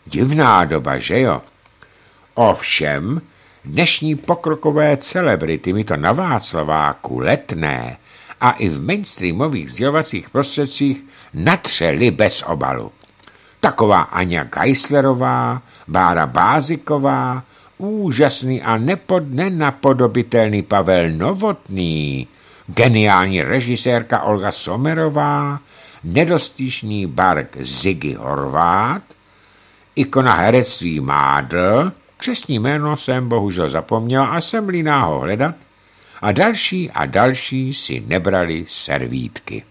Divná doba, že jo? Ovšem, dnešní pokrokové celebrity mi to na Václaváku, Letné a i v mainstreamových sdělovacích prostředcích natřeli bez obalu. Taková Aňa Geislerová, Bára Báziková, úžasný a nenapodobitelný Pavel Novotný, geniální režisérka Olga Sommerová, nedostižný bark Ziggy Horvát, ikona herectví Mádl, křestní jméno jsem bohužel zapomněl a jsem líná ho hledat, a další si nebrali servítky.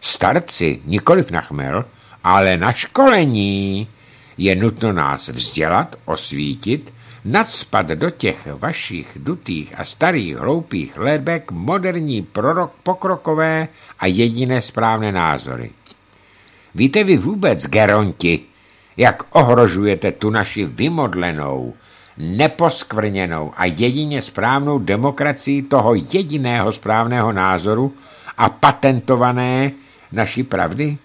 Starci, nikoliv na chmel, ale na školení, je nutno nás vzdělat, osvítit, nadspat do těch vašich dutých a starých hloupých lebek moderní pokrokové a jediné správné názory. Víte vy vůbec, geronti, jak ohrožujete tu naši vymodlenou, neposkvrněnou a jedině správnou demokracii toho jediného správného názoru a patentované naší pravdy?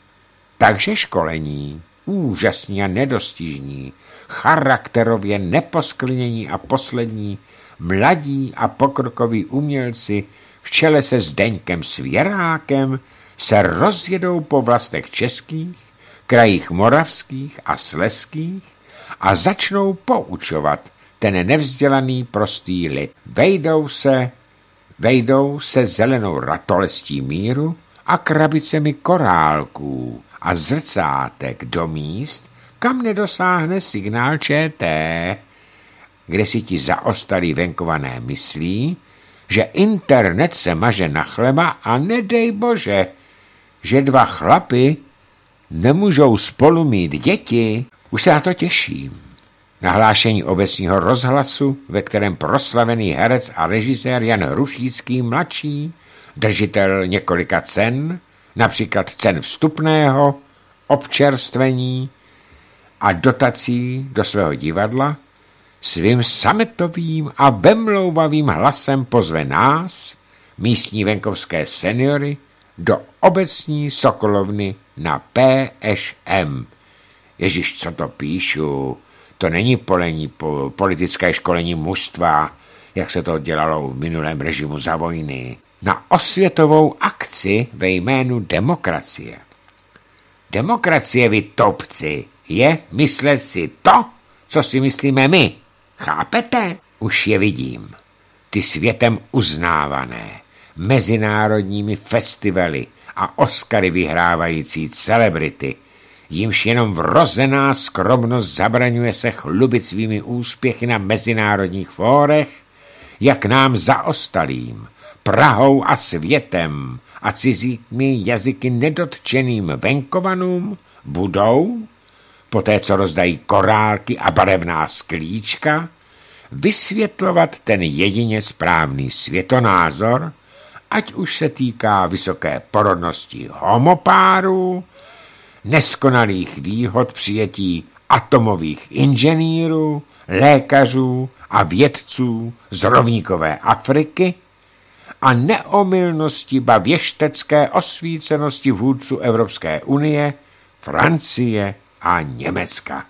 Takže školení, úžasní a nedostižní, charakterově neposkvrnění a poslední, mladí a pokrokoví umělci v čele se Zdeňkem Svěrákem se rozjedou po vlastech českých, krajích moravských a slezských a začnou poučovat ten nevzdělaný prostý lid. Vejdou se zelenou ratolestí míru a krabicemi korálků a zrcátek do míst, kam nedosáhne signál ČT, kde si ti zaostalí venkované myslí, že internet se maže na chleba a nedej bože, že dva chlapy nemůžou spolu mít děti. Už se na to těším. Nahlášení obecního rozhlasu, ve kterém proslavený herec a režisér Jan Hrušícký mladší, držitel několika cen, například cen vstupného, občerstvení a dotací do svého divadla, svým sametovým a vemlouvavým hlasem pozve nás, místní venkovské seniory, do obecní sokolovny na PŠM. Ježiš, co to píšu, to není politické školení mužstva, jak se to dělalo v minulém režimu za vojny, na osvětovou akci ve jménu demokracie. Demokracie, vy topci, je myslet si to, co si myslíme my. Chápete? Už je vidím. Ty světem uznávané, mezinárodními festivaly a Oscary vyhrávající celebrity, jimž jenom vrozená skromnost zabraňuje se chlubit svými úspěchy na mezinárodních fórech, jak nám zaostalým, Prahou a světem a cizími jazyky nedotčeným venkovanům budou, poté co rozdají korálky a barevná sklíčka, vysvětlovat ten jedině správný světonázor, ať už se týká vysoké porodnosti homopárů, neskonalých výhod přijetí atomových inženýrů, lékařů a vědců z rovníkové Afriky a neomylnosti ba věštecké osvícenosti vůdců Evropské unie, Francie a Německa.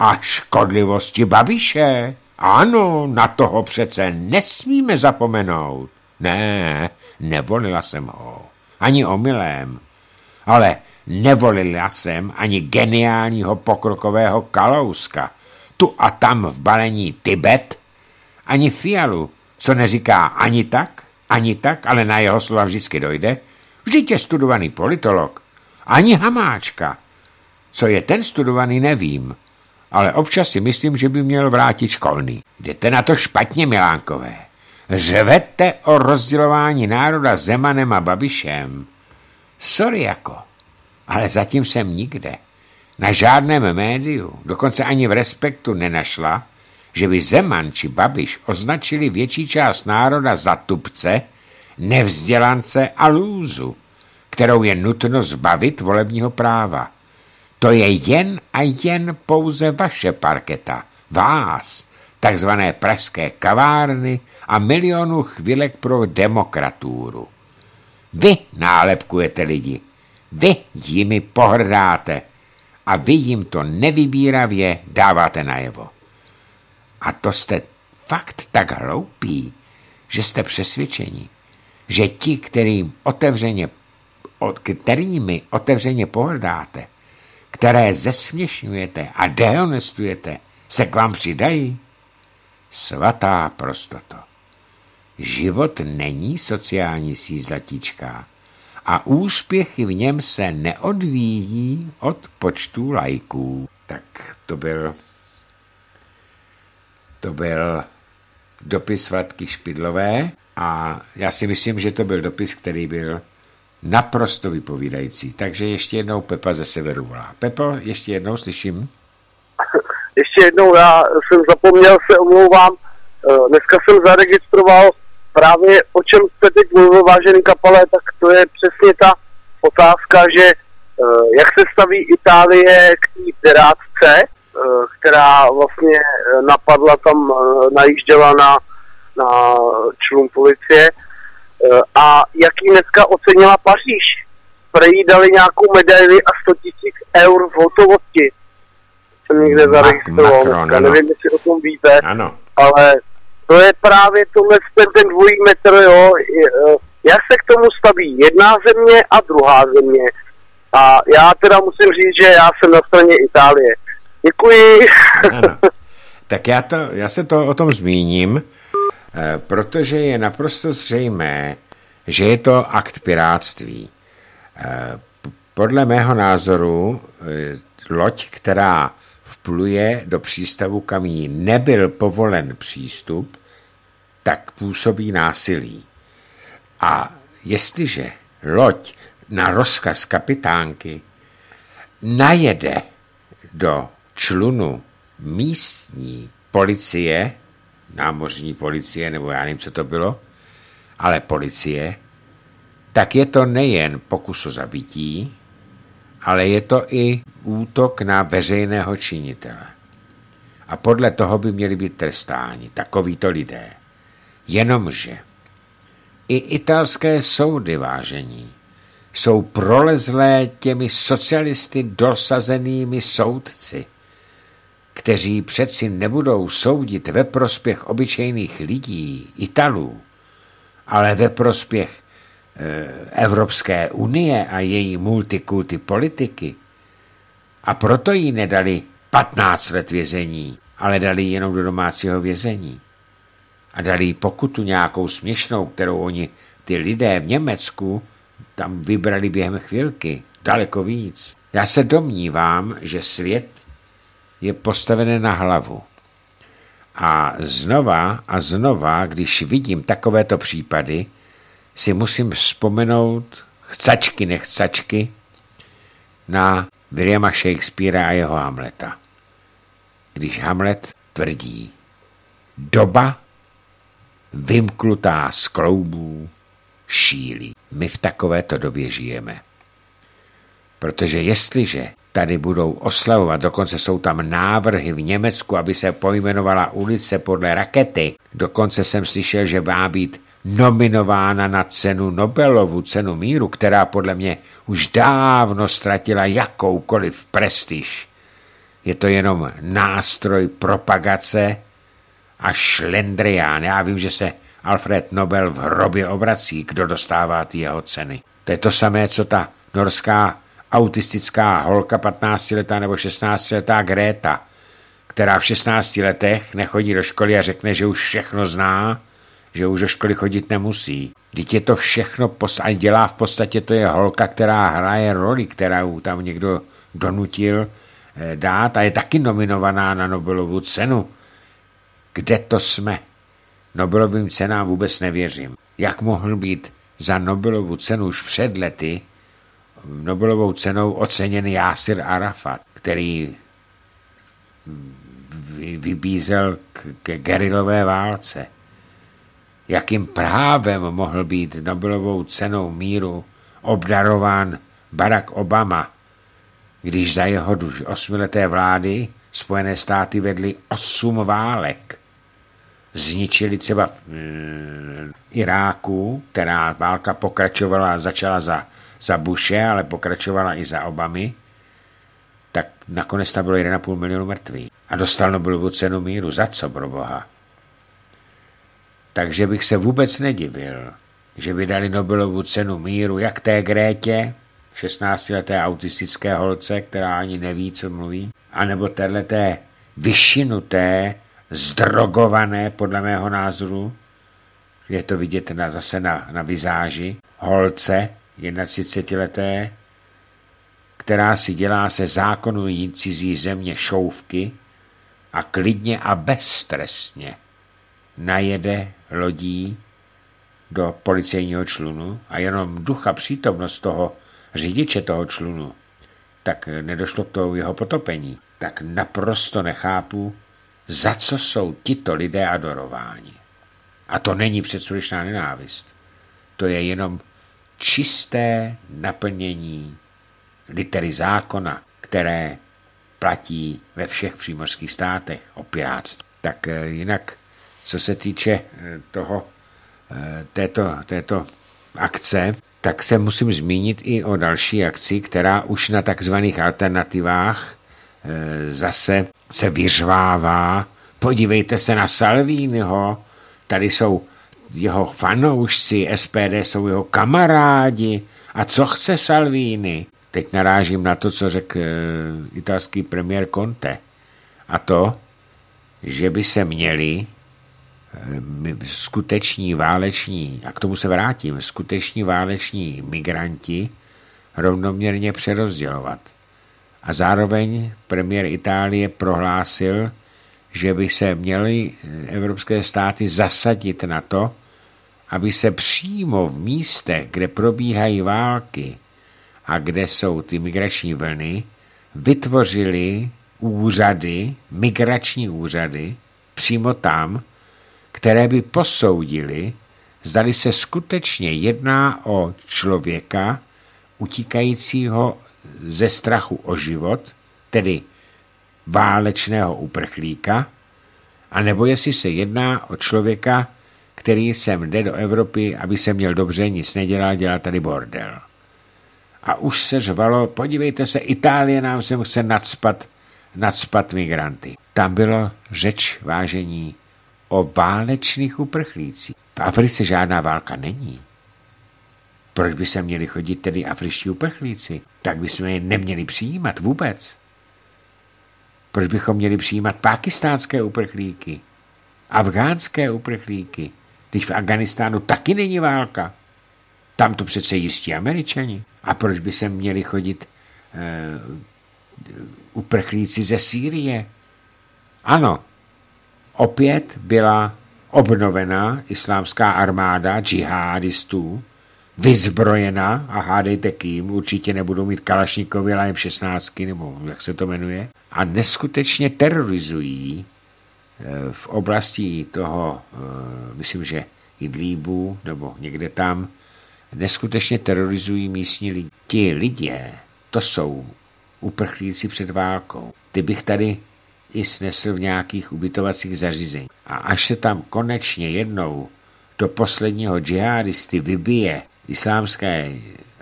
A škodlivosti Babiše, ano, na toho přece nesmíme zapomenout. Ne, nevolila jsem ho, ani omylem, ale nevolila jsem ani geniálního pokrokového Kalouska, tu a tam v balení Tibet, ani Fialu, co neříká ani tak, ale na jeho slova vždycky dojde, vždyť je studovaný politolog, ani Hamáčka. Co je ten studovaný, nevím, ale občas si myslím, že by měl vrátit školný. Jdete na to špatně, Milánkové. Řvete o rozdělování národa Zemanem a Babišem. Sorry jako, ale zatím jsem nikde, na žádném médiu, dokonce ani v Respektu nenašla, že by Zeman či Babiš označili větší část národa za tupce, nevzdělance a lůzu, kterou je nutno zbavit volebního práva. To je jen a jen pouze vaše parketa, vás, takzvané pražské kavárny a milionů chvilek pro demokraturu. Vy nálepkujete lidi, vy jimi pohrdáte a vy jim to nevybíravě dáváte najevo. A to jste fakt tak hloupí, že jste přesvědčeni, že ti, kterými otevřeně pohrdáte, které zesměšňujete a dehonestujete, se k vám přidají. Svatá prostota. Život není sociální síť zlatíčka a úspěchy v něm se neodvíjí od počtu lajků. Tak to byl dopis Svatky Špidlové a já si myslím, že to byl dopis, který byl naprosto vypovídající. Takže ještě jednou Pepa ze severu volá. Pepo, ještě jednou slyším. Ještě jednou, já jsem zapomněl, se omlouvám. Dneska jsem zaregistroval právě, o čem jste teď mluvil, vážený Kapale, tak to je přesně ta otázka, že jak se staví Itálie k té pirátce, která vlastně napadla tam, najížděla na člun policie, a jak ji dneska ocenila Paříž. Prý dali nějakou medaili a 100 000 eur v hotovosti. Jsem někde zaregistroval, Macron, nevím, jestli o tom víte, ano. Ale to je právě tohle, ten dvojí metr, jo. Jak se k tomu staví jedna země a druhá země. A já teda musím říct, že já jsem na straně Itálie. Děkuji. Ano. Tak já se o tom zmíním, protože je naprosto zřejmé, že je to akt pirátství. Podle mého názoru loď, která vpluje do přístavu, kam jí nebyl povolen přístup, tak působí násilí. A jestliže loď na rozkaz kapitánky najede do člunu místní policie, námořní policie, nebo já nevím, co to bylo, ale policie, tak je to nejen pokus o zabití, ale je to i útok na veřejného činitele. A podle toho by měli být trestáni takovýto lidé. Jenomže i italské soudy, vážení, jsou prolezlé těmi socialisty dosazenými soudci, kteří přeci nebudou soudit ve prospěch obyčejných lidí, Italů, ale ve prospěch Evropské unie a její multikulty politiky. A proto jí nedali 15 let vězení, ale dali jenom do domácího vězení. A dali jí pokutu nějakou směšnou, kterou oni, ty lidé v Německu, tam vybrali během chvilky, daleko víc. Já se domnívám, že svět je postavený na hlavu. A znova, když vidím takovéto případy, si musím vzpomenout chcačky, nechcačky na Williama Shakespearea a jeho Hamleta. Když Hamlet tvrdí, doba vymklutá z kloubů šílí. My v takovéto době žijeme. Protože jestliže tady budou oslavovat, dokonce jsou tam návrhy v Německu, aby se pojmenovala ulice podle rakety, dokonce jsem slyšel, že má být nominována na cenu Nobelovu, cenu míru, která podle mě už dávno ztratila jakoukoliv prestiž. Je to jenom nástroj propagace a šlendrián. Já vím, že se Alfred Nobel v hrobě obrací, kdo dostává ty jeho ceny. To je to samé, co ta norská autistická holka 15-letá nebo 16-letá Greta, která v 16 letech nechodí do školy a řekne, že už všechno zná, že už do školy chodit nemusí. Vždyť je to všechno a dělá v podstatě, to je holka, která hraje roli, kterou tam někdo donutil dát a je taky nominovaná na Nobelovu cenu. Kde to jsme? Nobelovým cenám vůbec nevěřím. Jak mohl být za Nobelovu cenu už před lety Nobelovou cenou oceněn Jásir Arafat, který vybízel k gerilové válce? Jakým právem mohl být Nobelovou cenou míru obdarován Barack Obama, když za jeho 8leté vlády Spojené státy vedly 8 válek? Zničili třeba v Iráku, která válka pokračovala, začala za Bushe, ale pokračovala i za Obamy, tak nakonec tam bylo 1,5 milionu mrtvých. A dostal Nobelovu cenu míru. Za co, pro boha? Takže bych se vůbec nedivil, že by dali Nobelovu cenu míru jak té Grétě, 16-leté autistické holce, která ani neví, co mluví, anebo téhleté vyšinuté zdrogované, podle mého názoru. Je to vidět zase na vizáži. Holce, 31leté, která si dělá se zákonují cizí země šouvky a klidně a beztrestně najede lodí do policejního člunu a jenom ducha přítomnost toho řidiče toho člunu, tak nedošlo k tomu jeho potopení. Tak naprosto nechápu, za co jsou tito lidé adorováni. A to není předsudečná nenávist. To je jenom čisté naplnění litery zákona, které platí ve všech přímořských státech o piráctví. Tak jinak, co se týče této akce, tak se musím zmínit i o další akci, která už na takzvaných alternativách zase se vyřvává. Podívejte se na Salviniho, tady jsou jeho fanoušci, SPD jsou jeho kamarádi. A co chce Salvini? Teď narážím na to, co řekl italský premiér Conte. A to, že by se měli skuteční váleční, a k tomu se vrátím, skuteční váleční migranti rovnoměrně přerozdělovat. A zároveň premiér Itálie prohlásil, že by se měly evropské státy zasadit na to, aby se přímo v místech, kde probíhají války a kde jsou ty migrační vlny, vytvořily úřady, migrační úřady, přímo tam, které by posoudily, zdali se skutečně jedná o člověka utíkajícího ze strachu o život, tedy válečného uprchlíka, anebo jestli se jedná o člověka, který sem jde do Evropy, aby se měl dobře, nic nedělal, dělal tady bordel. A už se řvalo, podívejte se, Itálie nám se chce nadspat migranty. Tam bylo řeč, vážení, o válečných uprchlících. V Africe žádná válka není. Proč by se měli chodit tedy afričtí uprchlíci? Tak bychom je neměli přijímat vůbec. Proč bychom měli přijímat pákistánské uprchlíky, afgánské uprchlíky, když v Afghánistánu taky není válka? Tam to přece jistí Američani. A proč by se měli chodit uprchlíci ze Sýrie? Ano, opět byla obnovena islámská armáda džihadistů, vyzbrojena, a hádejte kým, určitě nebudou mít kalašníkovy, ale M16, nebo jak se to jmenuje, a neskutečně terorizují v oblasti toho, myslím, že Idlíbu, nebo někde tam, neskutečně terorizují místní lidi. Ti lidé, to jsou uprchlíci před válkou. Ty bych tady i snesl v nějakých ubytovacích zařízení. A až se tam konečně jednou do posledního džihadisty vybije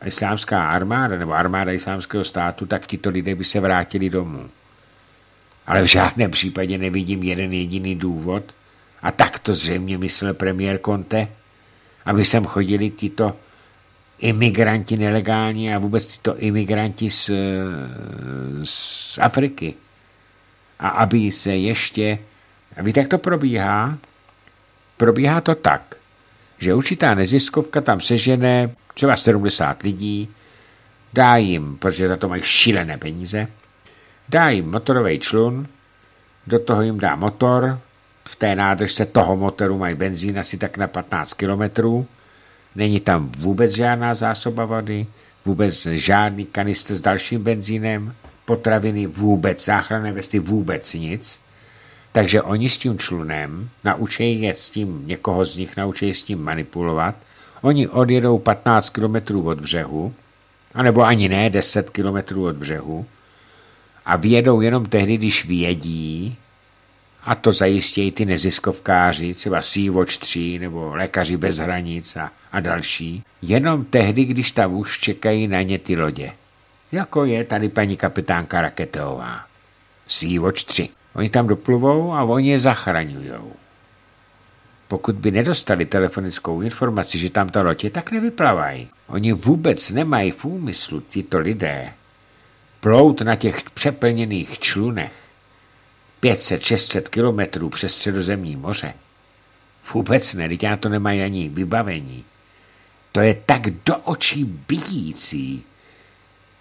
islámská armáda nebo armáda islámského státu, tak tito lidé by se vrátili domů. Ale v žádném případě nevidím jeden jediný důvod, a tak to zřejmě myslel premiér Conte, aby sem chodili tito imigranti nelegální a vůbec tito imigranti z Afriky. A aby se ještě... Aby tak to probíhá? Probíhá to tak, že určitá neziskovka tam sežene třeba 70 lidí, dá jim, protože za to mají šílené peníze, dá jim motorový člun, do toho jim dá motor, v té nádržce toho motoru mají benzín asi tak na 15 kilometrů, není tam vůbec žádná zásoba vody, vůbec žádný kanistr s dalším benzínem, potraviny vůbec, záchranné vesty vůbec nic. Takže oni s tím člunem naučejí je s tím, někoho z nich naučejí s tím manipulovat. Oni odjedou 15 kilometrů od břehu, anebo ani ne 10 kilometrů od břehu, a vyjedou jenom tehdy, když vyjedí, a to zajistějí ty neziskovkáři, třeba Sea Watch 3 nebo Lékaři bez hranic a další, jenom tehdy, když tam už čekají na ně ty lodě. Jako je tady paní kapitánka Raketová. Sea Watch 3. Oni tam dopluvou a oni je zachraňujou. Pokud by nedostali telefonickou informaci, že tam ta loď je, tak nevyplavají. Oni vůbec nemají v úmyslu, tito lidé, plout na těch přeplněných člunech 500-600 kilometrů přes Středozemní moře. Vůbec ne, teď já to nemají ani vybavení. To je tak do očí bijící,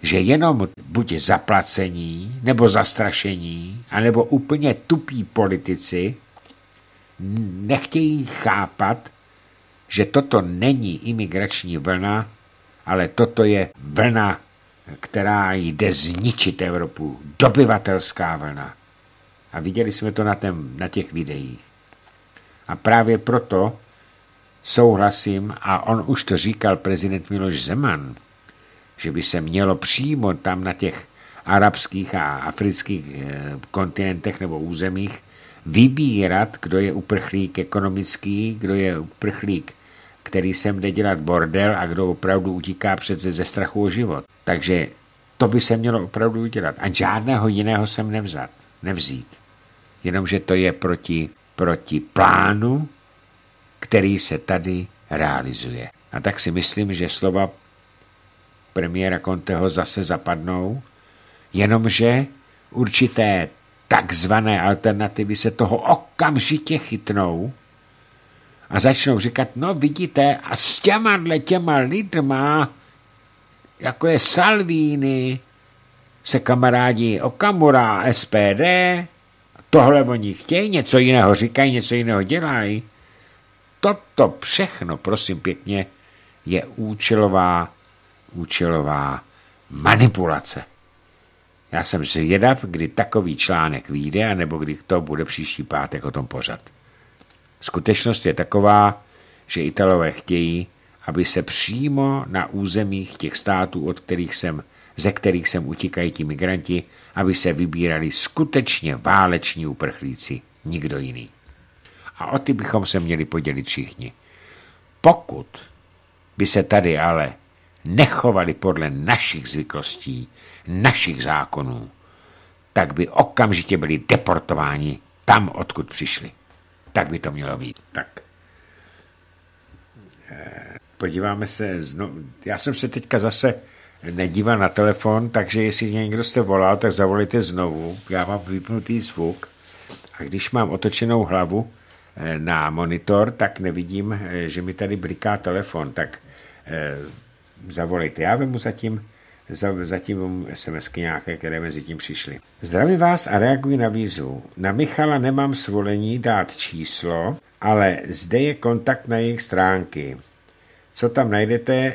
že jenom buď zaplacení, nebo zastrašení, anebo úplně tupí politici nechtějí chápat, že toto není imigrační vlna, ale toto je vlna, která jde zničit Evropu. Dobyvatelská vlna. A viděli jsme to na těch videích. A právě proto souhlasím, a on už to říkal prezident Miloš Zeman, že by se mělo přímo tam na těch arabských a afrických kontinentech nebo územích vybírat, kdo je uprchlík ekonomický, kdo je uprchlík, který sem jde dělat bordel a kdo opravdu utíká přece ze strachu o život. Takže to by se mělo opravdu udělat. A žádného jiného sem nevzít. Jenomže to je proti plánu, který se tady realizuje. A tak si myslím, že slova premiéra Conteho zase zapadnou, jenomže určité takzvané alternativy se toho okamžitě chytnou a začnou říkat, no vidíte, a s těma lidma, jako je Salvini, se kamarádi Okamura, SPD, tohle oni chtějí, něco jiného říkají, něco jiného dělají. Toto všechno, prosím pěkně, je účelová manipulace. Já jsem zvědav, kdy takový článek vyjde, anebo kdy to bude příští pátek o tom pořad. Skutečnost je taková, že Italové chtějí, aby se přímo na územích těch států, ze kterých sem utíkají ti migranti, aby se vybírali skutečně váleční uprchlíci, nikdo jiný. A o ty bychom se měli podělit všichni. Pokud by se tady ale nechovali podle našich zvyklostí, našich zákonů, tak by okamžitě byli deportováni tam, odkud přišli. Tak by to mělo být. Tak. Podíváme se znovu. Já jsem se teďka zase nedíval na telefon, takže jestli někdo jste volal, tak zavolejte znovu. Já mám vypnutý zvuk a když mám otočenou hlavu na monitor, tak nevidím, že mi tady bliká telefon, tak zavolejte. Já vemu zatím SMSky nějaké, které mezi tím přišly. Zdravím vás a reaguji na výzvu. Na Michala nemám svolení dát číslo, ale zde je kontakt na jejich stránky. Co tam najdete?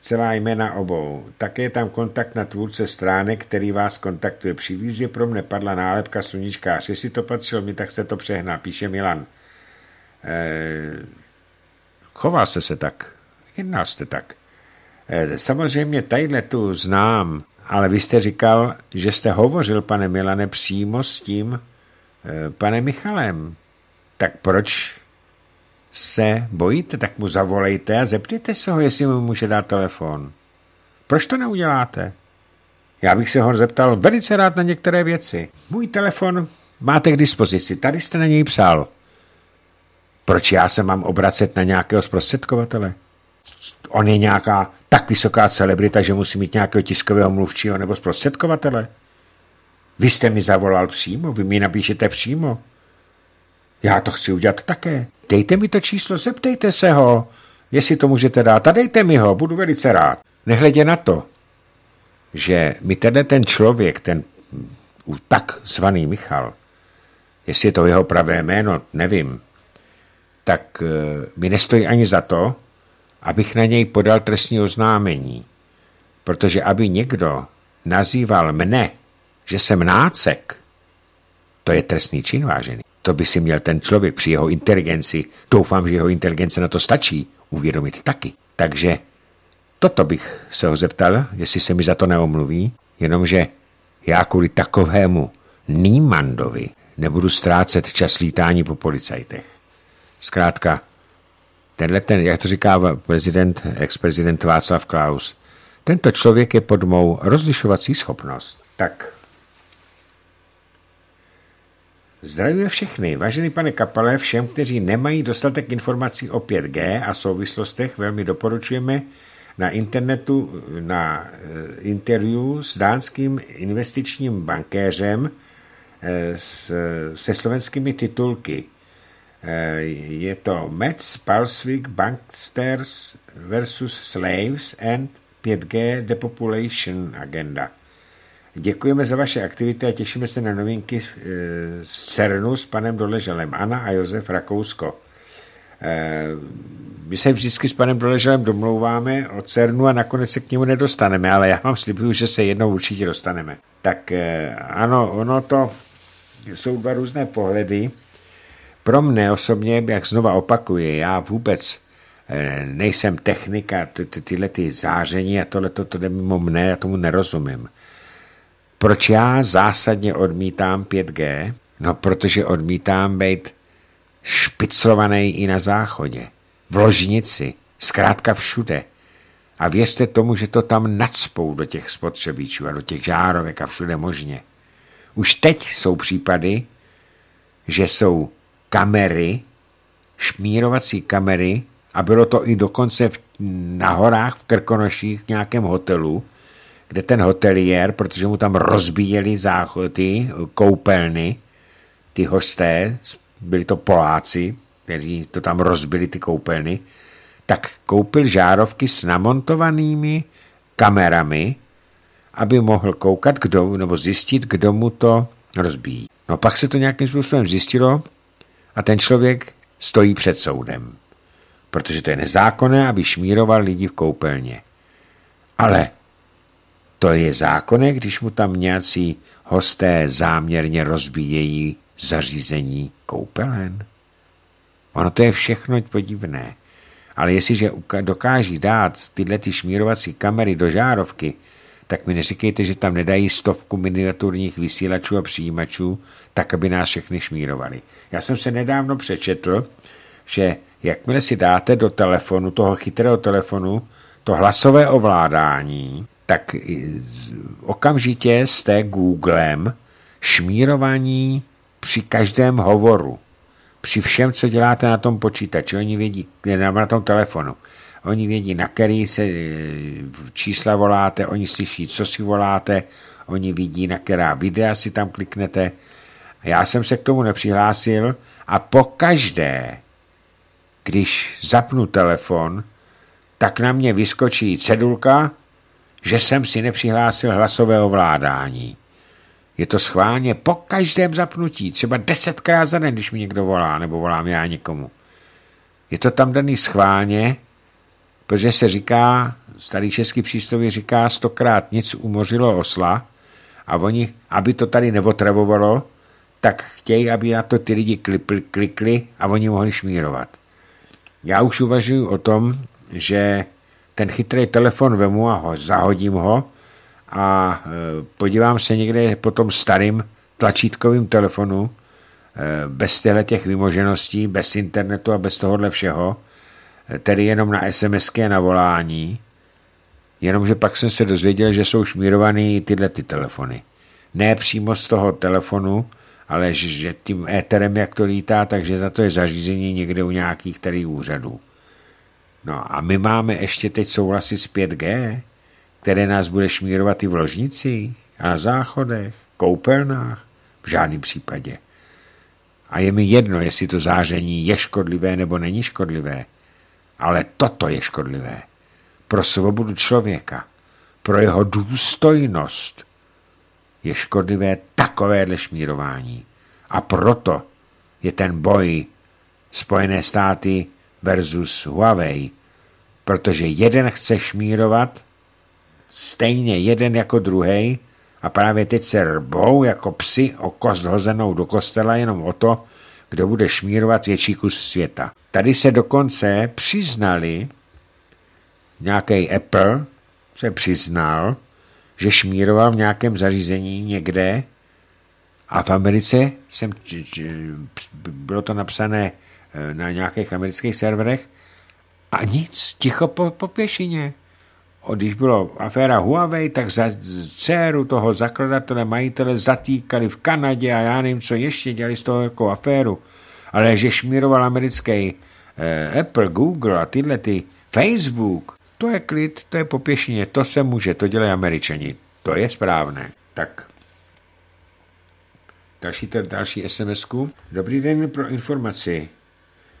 Celá jména obou. Také je tam kontakt na tvůrce stránek, který vás kontaktuje. Při výzvě pro mne padla nálepka sluníčkář. Jestli to patřilo mi, tak se to přehná, píše Milan. Chová se tak. Jedná jste tak. Samozřejmě tadyhle tu znám, ale vy jste říkal, že jste hovořil, pane Milane, přímo s tím panem Michalem. Tak proč se bojíte? Tak mu zavolejte a zeptejte se ho, jestli mu může dát telefon. Proč to neuděláte? Já bych se ho zeptal velice rád na některé věci. Můj telefon máte k dispozici, tady jste na něj psal. Proč já se mám obracet na nějakého zprostředkovatele? On je nějaká tak vysoká celebrita, že musí mít nějakého tiskového mluvčího nebo zprostředkovatele. Vy jste mi zavolal přímo, vy mi napíšete přímo. Já to chci udělat také. Dejte mi to číslo, zeptejte se ho, jestli to můžete dát. A dejte mi ho, budu velice rád. Nehledě na to, že mi ten člověk, ten takzvaný Michal, jestli je to jeho pravé jméno, nevím, tak mi nestojí ani za to, abych na něj podal trestní oznámení. Protože aby někdo nazýval mne, že jsem nácek, to je trestný čin, vážený. To by si měl ten člověk při jeho inteligenci, doufám, že jeho inteligence na to stačí, uvědomit taky. Takže toto bych se ho zeptal, jestli se mi za to neomluví, jenomže já kvůli takovému Niemandovi nebudu ztrácet čas lítání po policajtech. Zkrátka, jak to říká ex-prezident Václav Klaus, tento člověk je pod mou rozlišovací schopnost. Tak. Zdravíme všechny. Vážený pane Kapale, všem, kteří nemají dostatek informací o 5G a souvislostech, velmi doporučujeme na internetu na interview s dánským investičním bankéřem se slovenskými titulky. Je to Mets, Palsvik, Banksters versus Slaves and 5G Depopulation Agenda. Děkujeme za vaše aktivity a těšíme se na novinky z CERNu s panem Doleželem. Anna a Josef Rakousko. My se vždycky s panem Doleželem domlouváme o CERNu a nakonec se k němu nedostaneme, ale já vám slibuju, že se jednou určitě dostaneme. Tak ano, ono to jsou dva různé pohledy. Pro mne osobně, jak znova opakuji, já vůbec nejsem technika, tyhle ty záření a tohleto, to jde mimo mne, já tomu nerozumím. Proč já zásadně odmítám 5G? No, protože odmítám být špiclovaný i na záchodě, v ložnici, zkrátka všude. A věřte tomu, že to tam nacpou do těch spotřebičů a do těch žárovek a všude možně. Už teď jsou případy, že jsou kamery, šmírovací kamery, a bylo to i dokonce na horách v Krkonoších v nějakém hotelu, kde ten hoteliér, protože mu tam rozbíjeli záchody, koupelny, ty hosté, byli to Poláci, kteří to tam rozbili, ty koupelny, tak koupil žárovky s namontovanými kamerami, aby mohl koukat, kdo, nebo zjistit, kdo mu to rozbíjí. No pak se to nějakým způsobem zjistilo a ten člověk stojí před soudem, protože to je nezákonné, aby šmíroval lidi v koupelně. Ale to je zákonné, když mu tam nějací hosté záměrně rozbíjejí zařízení koupelen. Ono to je všechno podivné. Ale jestliže dokáží dát tyhle ty šmírovací kamery do žárovky, tak mi neříkejte, že tam nedají 100 miniaturních vysílačů a přijímačů, tak aby nás všechny šmírovali. Já jsem se nedávno přečetl, že jakmile si dáte do telefonu, toho chytrého telefonu, to hlasové ovládání, tak okamžitě jste Googlem šmírovaní při každém hovoru, při všem, co děláte na tom počítači, oni vědí, na tom telefonu, oni vědí, na který se čísla voláte, oni slyší, co si voláte, oni vidí, na která videa si tam kliknete. Já jsem se k tomu nepřihlásil a pokaždé, když zapnu telefon, tak na mě vyskočí cedulka, že jsem si nepřihlásil hlasové ovládání. Je to schválně po každém zapnutí, třeba 10krát za den, když mi někdo volá, nebo volám já někomu. Je to tam daný schválně, protože se říká, starý český přísloví říká, 100krát nic umořilo osla, a oni, aby to tady neotravovalo, tak chtějí, aby na to ty lidi klikli a oni mohli šmírovat. Já už uvažuji o tom, že ten chytrý telefon vemu a zahodím ho a podívám se někde po tom starým tlačítkovým telefonu bez těch vymožeností, bez internetu a bez tohohle všeho, tedy jenom na SMSky a na volání, jenomže pak jsem se dozvěděl, že jsou šmírovaný tyhle ty telefony. Ne přímo z toho telefonu, ale že tím éterem, jak to lítá, takže za to je zařízení někde u nějakých tady úřadů. No a my máme ještě teď souhlasit s 5G, které nás bude šmírovat i v ložnicích a na záchodech, koupelnách, v žádném případě. A je mi jedno, jestli to záření je škodlivé nebo není škodlivé, ale toto je škodlivé. Pro svobodu člověka, pro jeho důstojnost je škodlivé takovéhle šmírování. A proto je ten boj Spojené státy versus Huawei, protože jeden chce šmírovat stejně jeden jako druhej a právě teď se rbou jako psi o kost hozenou do kostela jenom o to, kdo bude šmírovat větší kus světa. Tady se dokonce přiznali, nějaký Apple se přiznal, že šmíroval v nějakém zařízení někde a v Americe bylo to napsané na nějakých amerických serverech a nic, ticho po pěšině. Když byla aféra Huawei, tak za dceru toho zakladatele majitele zatýkali v Kanadě a já nevím, co ještě dělali z toho velkou aféru. Ale že šmíroval americký Apple, Google a tyhle ty Facebook, to je klid, to je po pěšině, to se může, to dělají Američani. To je správné. Tak Další SMS-ku. Dobrý den, pro informaci.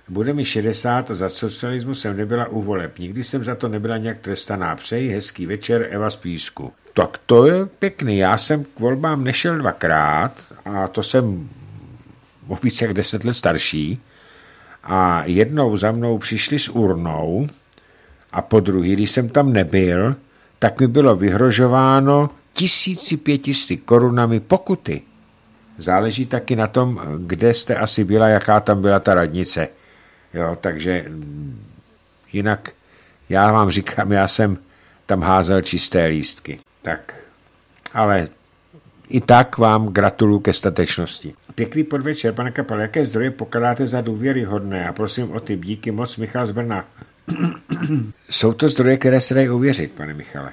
Bude mi 60 a za socialismu jsem nebyla u voleb. Nikdy jsem za to nebyla nějak trestaná. Přeji hezký večer, Eva z Písku. Tak to je pěkný. Já jsem k volbám nešel dvakrát a to jsem o více jak 10 let starší a jednou za mnou přišli s urnou a po druhý, když jsem tam nebyl, tak mi bylo vyhrožováno 1500 korunami pokuty. Záleží taky na tom, kde jste asi byla, jaká tam byla ta radnice. Jo, takže jinak já vám říkám, já jsem tam házel čisté lístky. Tak, ale i tak vám gratuluju ke statečnosti. Pěkný podvečer, pane Kapel, jaké zdroje pokládáte za důvěryhodné? A prosím o tip, díky moc, Michal z Brna. Jsou to zdroje, které se dají ověřit, pane Michale.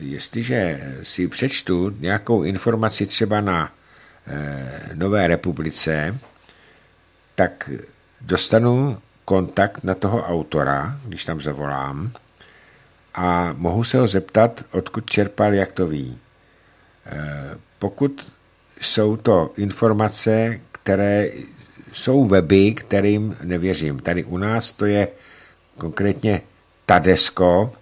Jestliže si přečtu nějakou informaci třeba na Nové republice, tak dostanu kontakt na toho autora, když tam zavolám, a mohu se ho zeptat, odkud čerpal, jak to ví. Pokud jsou to informace, které jsou weby, kterým nevěřím. Tady u nás to je konkrétně Tadesko,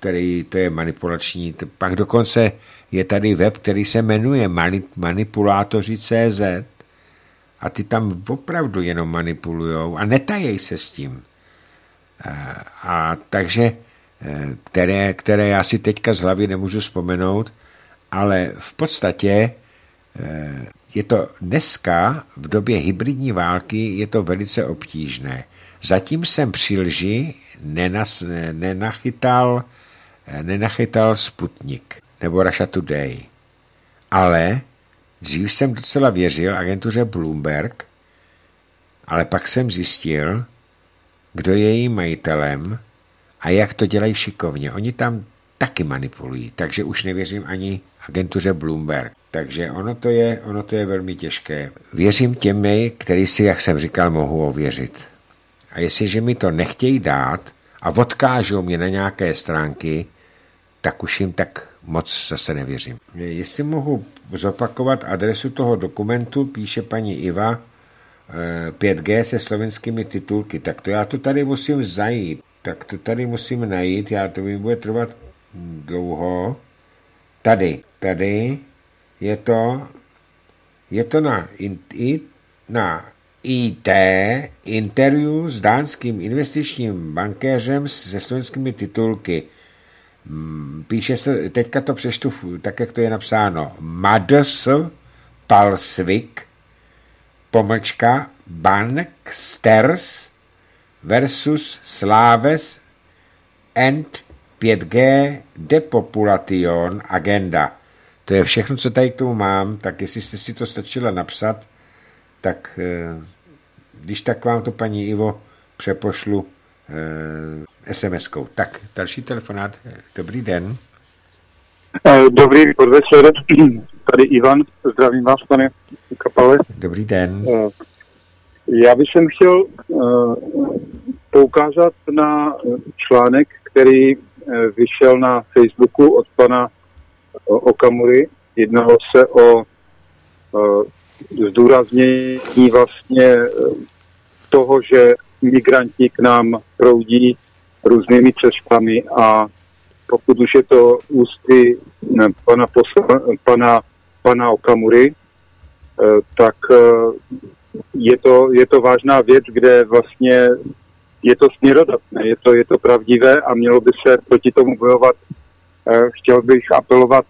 který to je manipulační. Pak dokonce je tady web, který se jmenuje manipulátoři.cz a ty tam opravdu jenom manipulujou a netajej se s tím. A takže, které já si teďka z hlavy nemůžu vzpomenout, ale v podstatě je to dneska v době hybridní války je to velice obtížné. Zatím jsem při lži nenachytal Sputnik nebo Russia Today. Ale dřív jsem docela věřil agentuře Bloomberg, ale pak jsem zjistil, kdo je jejím majitelem a jak to dělají šikovně. Oni tam taky manipulují, takže už nevěřím ani agentuře Bloomberg. Takže ono to je velmi těžké. Věřím těmi, kteří si, jak jsem říkal, mohou ověřit. A jestliže mi to nechtějí dát a odkážou mě na nějaké stránky, tak už jim tak moc zase nevěřím. Jestli mohu zopakovat adresu toho dokumentu, píše paní Iva, 5G se slovenskými titulky, tak to já to tady musím zajít, tak to tady musím najít, já to mi bude trvat dlouho. Tady je to na IT interview s dánským investičním bankéřem se slovenskými titulky. Píše se, teďka to přečtu tak, jak to je napsáno, Mads Palsvik _ Banksters versus Slaves and 5G Depopulation Agenda. To je všechno, co tady k tomu mám, tak jestli jste si to stačila napsat, tak když tak vám to, paní Ivo, přepošlu SMS-kou. Tak, další telefonát. Dobrý den. Dobrý podvečer. Tady Ivan. Zdravím vás, pane Kapale. Dobrý den. Já bych jsem chtěl poukázat na článek, který vyšel na Facebooku od pana Okamury. Jednalo se o zdůraznění vlastně toho, že migranti k nám proudí různými cestami a pokud už je to ústy pana Okamury, tak je to vážná věc, kde vlastně je to směrodatné, je to pravdivé a mělo by se proti tomu bojovat. Chtěl bych apelovat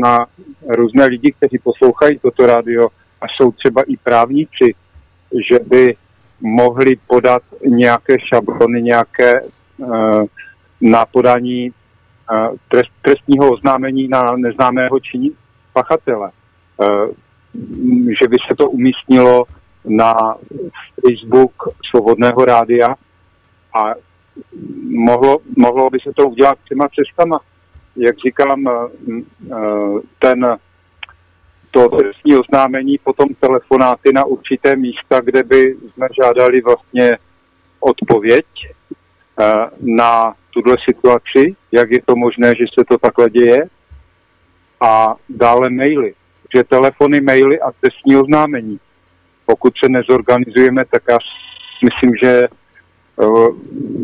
na různé lidi, kteří poslouchají toto rádio a jsou třeba i právníci, že by mohli podat nějaké šablony, nějaké na podání trestního oznámení na neznámého činí pachatele. Že by se to umístnilo na Facebook Svobodného rádia a mohlo by se to udělat těma cestama. Jak říkám, to trestní oznámení, potom telefonáty na určité místa, kde by jsme žádali vlastně odpověď na tuhle situaci, jak je to možné, že se to takhle děje a dále maily, že telefony, maily a trestní oznámení. Pokud se nezorganizujeme, tak já myslím, že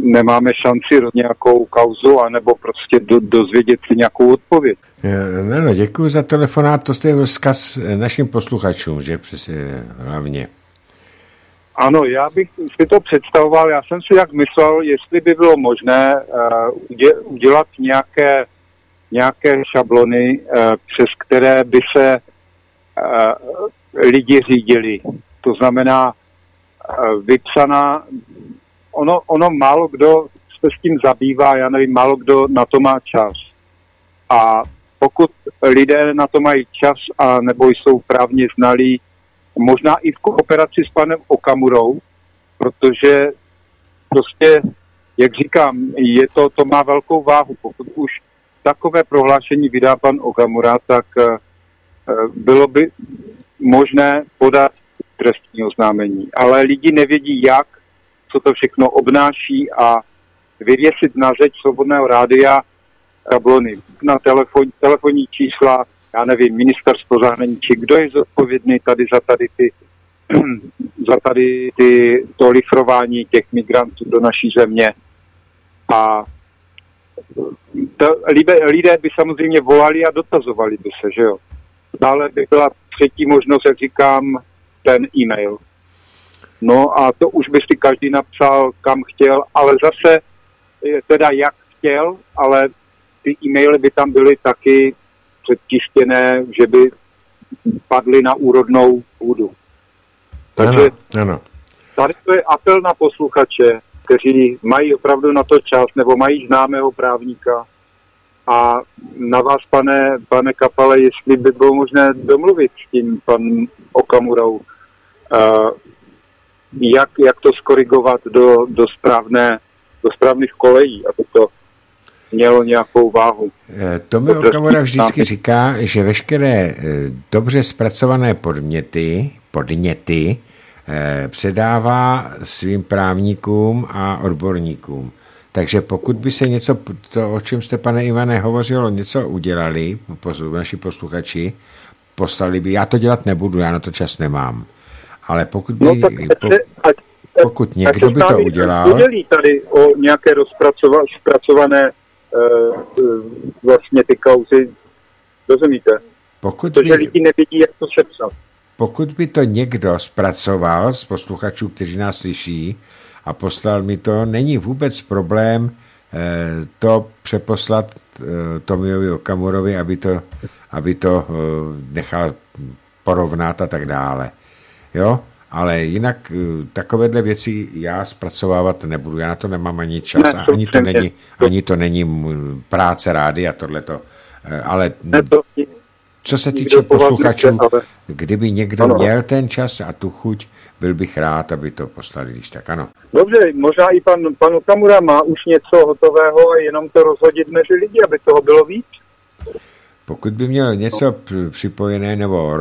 nemáme šanci do nějakou kauzu anebo prostě dozvědět si nějakou odpověď. No, děkuji za telefonát, to je vzkaz našim posluchačům, že přesně hlavně. Ano, já bych si to představoval, já jsem si jak myslel, jestli by bylo možné udělat nějaké šablony, přes které by se lidi řídili. To znamená vypsaná, ono málo kdo se s tím zabývá, já nevím, málo kdo na to má čas. A pokud lidé na to mají čas a nebo jsou právně znalí, možná i v kooperaci s panem Okamurou, protože prostě, jak říkám, to má velkou váhu. Pokud už takové prohlášení vydá pan Okamura, tak bylo by možné podat trestní oznámení. Ale lidi nevědí, jak, co to všechno obnáší a vyvěsit na řeč Svobodného rádia tablony na telefonní čísla, já nevím, ministerstvo zahraničí, kdo je zodpovědný tady za to lifrování těch migrantů do naší země. A lidé by samozřejmě volali a dotazovali by se, že jo. Dále by byla třetí možnost, jak říkám, ten e-mail. No a to už by si každý napsal, kam chtěl, ale zase, teda jak chtěl, ale ty e-maily by tam byly taky předtištěné, že by padly na úrodnou půdu. Takže ano. Tady to je apel na posluchače, kteří mají opravdu na to čas, nebo mají známého právníka. A na vás, pane Kapale, jestli by bylo možné domluvit s tím panem Okamurou, jak to skorigovat do správných kolejí, aby to mělo nějakou váhu. Tomio Okamura vždycky říká, že veškeré dobře zpracované podněty předává svým právníkům a odborníkům. Takže pokud by se něco, to, o čem jste, pane Ivane, hovořilo, něco udělali, naši posluchači, poslali by, já to dělat nebudu, já na to čas nemám. Ale pokud by, pokud někdo by to udělal... Udělí tady o nějaké rozpracované vlastně ty kauzy, rozumíte? Protože lidi nevidí, jak to sepsat. Pokud by to někdo zpracoval z posluchačů, kteří nás slyší, a poslal mi to, není vůbec problém to přeposlat Tomiovi Okamurovi, aby to nechal porovnat a tak dále. Jo? Ale jinak takovéhle věci já zpracovávat nebudu, já na to nemám ani čas, ne, ani to není práce rádia a tohleto. Ale co se týče posluchačů, kdyby někdo měl ten čas a tu chuť, byl bych rád, aby to poslali, když tak, ano. Dobře, možná i pan Okamura má už něco hotového a jenom to rozhodit mezi lidi, aby toho bylo víc. Pokud by měl něco připojené nebo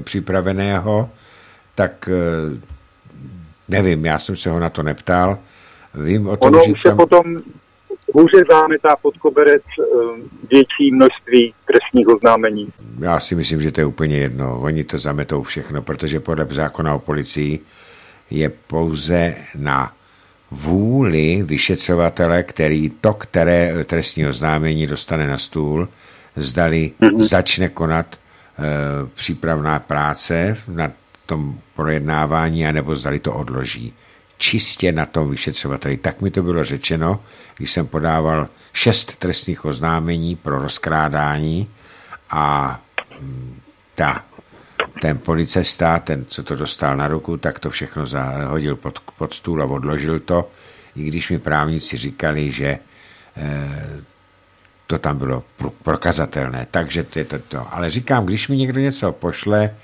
připraveného, tak nevím, já jsem se ho na to neptal. Vím o tom, že už se tam... potom hůře zámetá pod koberec větší množství trestních oznámení. Já si myslím, že to je úplně jedno. Oni to zametou všechno, protože podle zákona o policii je pouze na vůli vyšetřovatele, který to, které trestní oznámení dostane na stůl, zdali začne konat přípravná práce na tom projednávání, anebo zdali to odloží. Čistě na tom vyšetřovateli. Tak mi to bylo řečeno, když jsem podával 6 trestních oznámení pro rozkrádání a ten policista, ten, co to dostal na ruku, tak to všechno zahodil pod stůl a odložil to, i když mi právníci říkali, že to tam bylo prokazatelné. Takže to je to. Ale říkám, když mi někdo něco pošle,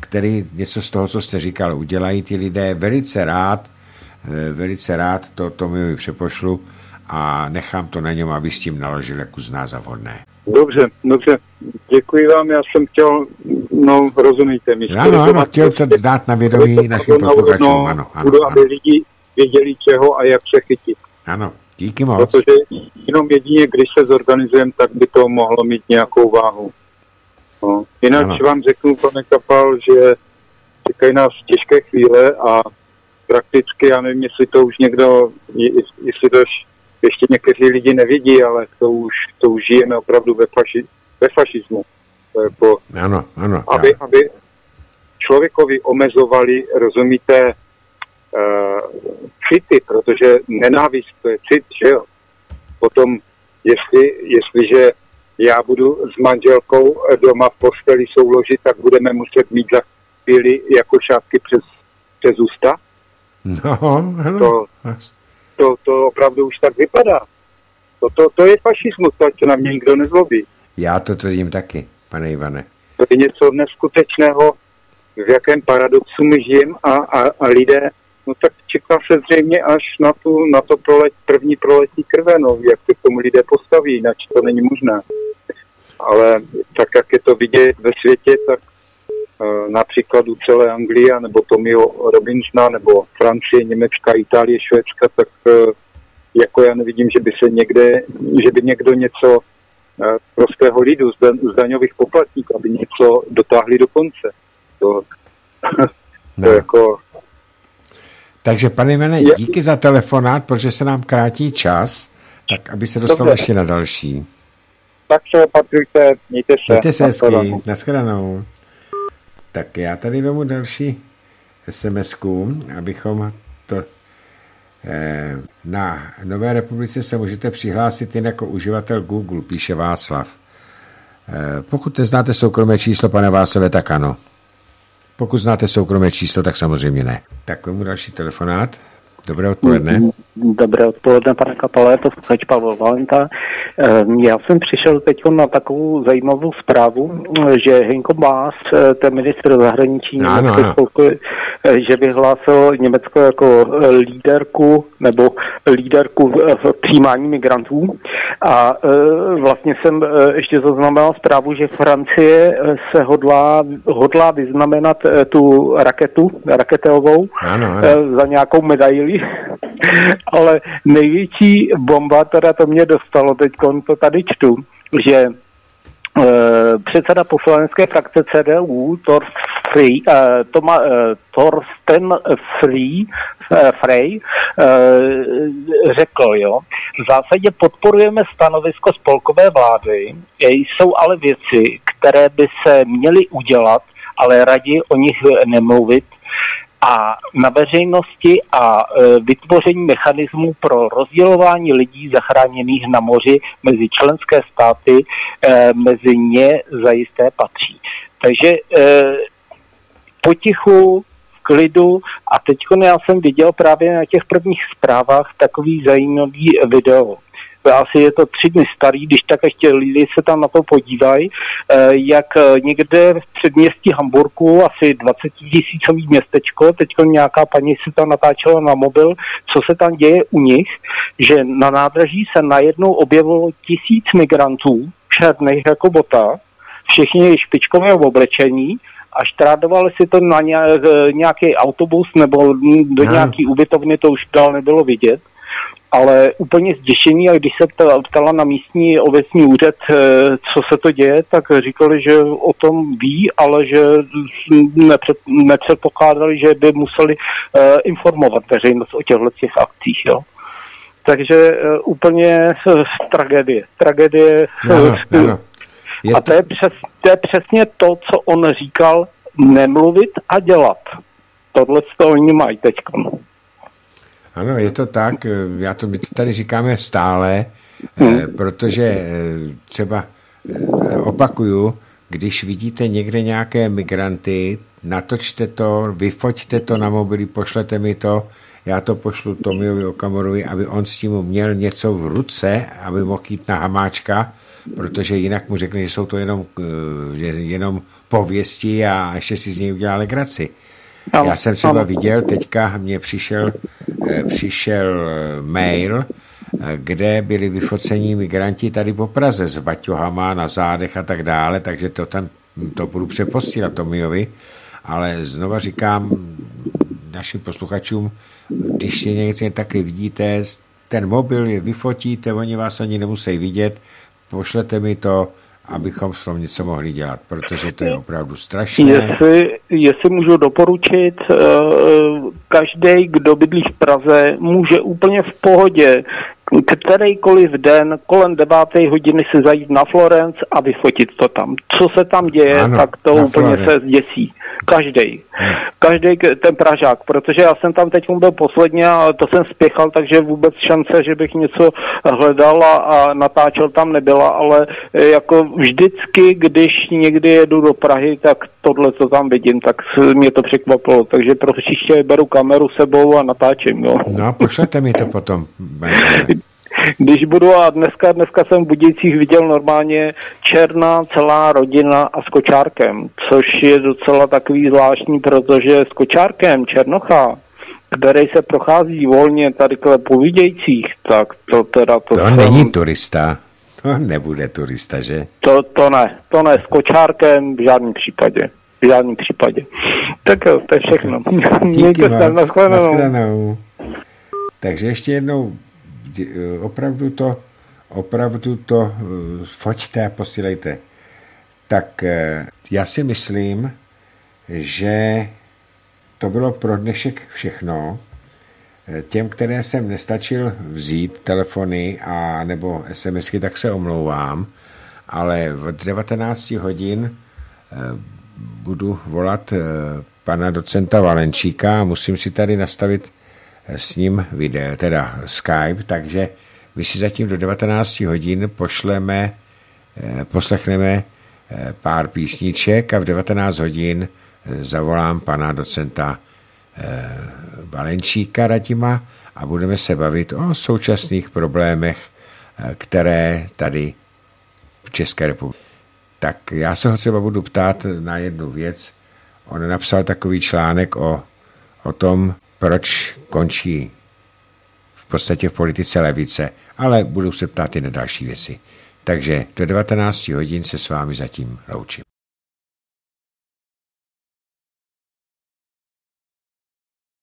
který něco z toho, co jste říkal, udělají ti lidé, velice rád to Tomiovi přepošlu a nechám to na něm, aby s tím naložil, jak uzná za vhodné. Dobře, děkuji vám, já jsem chtěl, rozumíte mi. Ano, chtěl to dát na vědomí našim posluchačům, ano. Aby lidi věděli čeho a jak se chytit. Ano, Díky moc. Protože jenom jedině, když se zorganizujeme, tak by to mohlo mít nějakou váhu. No. Jinak vám řeknu, pane Kapal, že čekají nás těžké chvíle a prakticky, já nevím, jestli to už někdo, jestli to ještě někteří lidi nevidí, ale to už žijeme opravdu ve fašismu. Jako, ano. Aby člověkovi omezovali, rozumíte, city, protože nenávist to je cit, že jo. Potom, jestliže já budu s manželkou doma v posteli souložit, tak budeme muset mít za chvíli jako šátky přes ústa. No. To opravdu už tak vypadá. To je fašismus, to na mě nikdo nezlobí. Já to tvrdím taky, pane Ivane. To je něco neskutečného, v jakém paradoxu my žijeme a lidé, no tak čeká se zřejmě až na to první proletí krve, no, jak se k tomu lidé postaví, jinak to není možné. Ale tak, jak je to vidět ve světě, tak například u celé Anglie, nebo Tomio Robinsona, nebo Francie, Německa, Itálie, Švédska, tak jako já nevidím, že by se někdo něco prostého lidu z daňových poplatníků, aby něco dotáhli do konce. To jako... Takže, pane Ivane, díky za telefonát, protože se nám krátí čas, tak aby se dostal ještě na další. Tak se opatrujte, mějte se hezky, nashledanou. Tak já tady vemu další SMS-ku, abychom to... Na Nové republice se můžete přihlásit jen jako uživatel Google, píše Václav. Pokud neznáte soukromé číslo, pane Václave, tak ano. Pokud znáte soukromé číslo, tak samozřejmě ne. Tak vemu další telefonát. Dobré odpoledne. Dobré odpoledne, pane Kapale, to je Pavel Valenta. Já jsem přišel teď na takovou zajímavou zprávu, že Henko Maas, ten ministr zahraničí Německé spolky, že vyhlásil Německo jako líderku v přijímání migrantů. A vlastně jsem ještě zaznamenal zprávu, že Francie se hodlá vyznamenat tu raketovou za nějakou medaili. Ale největší bomba, teda to mě dostalo, teďkon to tady čtu, že předseda poslanecké frakce CDU Thorsten Frey řekl, jo, v zásadě podporujeme stanovisko spolkové vlády, jsou ale věci, které by se měly udělat, ale raději o nich nemluvit, a na veřejnosti a vytvoření mechanismů pro rozdělování lidí zachráněných na moři mezi členské státy, mezi ně zajisté patří. Takže potichu, v klidu, a teď já jsem viděl právě na těch prvních zprávách takový zajímavý video. Asi je to 3 dny starý, když tak ještě lidi se tam na to podívají, jak někde v předměstí Hamburku, asi 20 000 městečko, teď nějaká paní se tam natáčela na mobil, co se tam děje u nich, že na nádraží se najednou objevilo 1000 migrantů, černých jako bota, všichni špičkově oblečení, a štrádovali si to na nějaký autobus nebo do nějaký ubytovny, to už dál nebylo vidět. Ale úplně zděšení, a když se ptala na místní obecní úřad, co se to děje, tak říkali, že o tom ví, ale že nepředpokládali, že by museli informovat veřejnost o těchto těch akcích. Jo. Takže úplně tragédie. A to je přesně to, co on říkal, nemluvit a dělat. Tohle to oni mají teďka. Ano, je to tak, my to tady říkáme stále, protože třeba opakuju, když vidíte někde nějaké migranty, natočte to, vyfoťte to na mobily, pošlete mi to, já to pošlu Tomiovi Okamurovi, aby on s tím měl něco v ruce, aby mohl jít na hamáčka, protože jinak mu řekne, že jsou to jenom pověsti a ještě si z něj udělá legraci. Já jsem třeba viděl, teďka mně přišel mail, kde byli vyfocení migranti tady po Praze s baťohama na zádech a tak dále, takže to budu přeposílat Tomiovi, ale znova říkám našim posluchačům, když si někde takhle vidíte, ten mobil je vyfotíte, oni vás ani nemusí vidět, pošlete mi to, abychom s tom něco mohli dělat, protože to je opravdu strašné. Jestli můžu doporučit, každý, kdo bydlí v Praze, může úplně v pohodě kterýkoliv den kolem 9. hodiny se zajít na Florence a vyfotit to tam. Co se tam děje, ano, tak to úplně Florence. Se zděsí. Každý ten Pražák, protože já jsem tam teď byl posledně a to jsem spěchal, takže vůbec šance, že bych něco hledal a natáčel tam nebyla, ale jako vždycky, když někdy jedu do Prahy, tak tohle, co tam vidím, tak mě to překvapilo, takže pro příště beru kameru sebou a natáčím, jo. No, pošlete mi to potom. Když budu a dneska jsem v Budějcích viděl normálně černá celá rodina a s kočárkem, což je docela takový zvláštní, protože s kočárkem černocha, který se prochází volně tady po Budějcích, tak to teda... To není turista, to nebude turista, že? To ne, s kočárkem v žádném případě. V žádném případě. Tak jo, to je všechno. Díky vás, nashledanou. Takže ještě jednou opravdu to foťte a posílejte. Tak já si myslím, že to bylo pro dnešek všechno. Těm, které jsem nestačil vzít, telefony a nebo SMSky, tak se omlouvám, ale od 19 hodin budu volat pana docenta Valenčíka a musím si tady nastavit s ním video, teda Skype, takže my si zatím do 19 hodin poslechneme pár písniček a v 19 hodin zavolám pana docenta Valenčíka Radima a budeme se bavit o současných problémech, které tady v České republice. Tak já se ho třeba budu ptát na jednu věc. On napsal takový článek o tom, proč končí v podstatě v politice levice, ale budou se ptát i na další věci. Takže do 19 hodin se s vámi zatím loučím.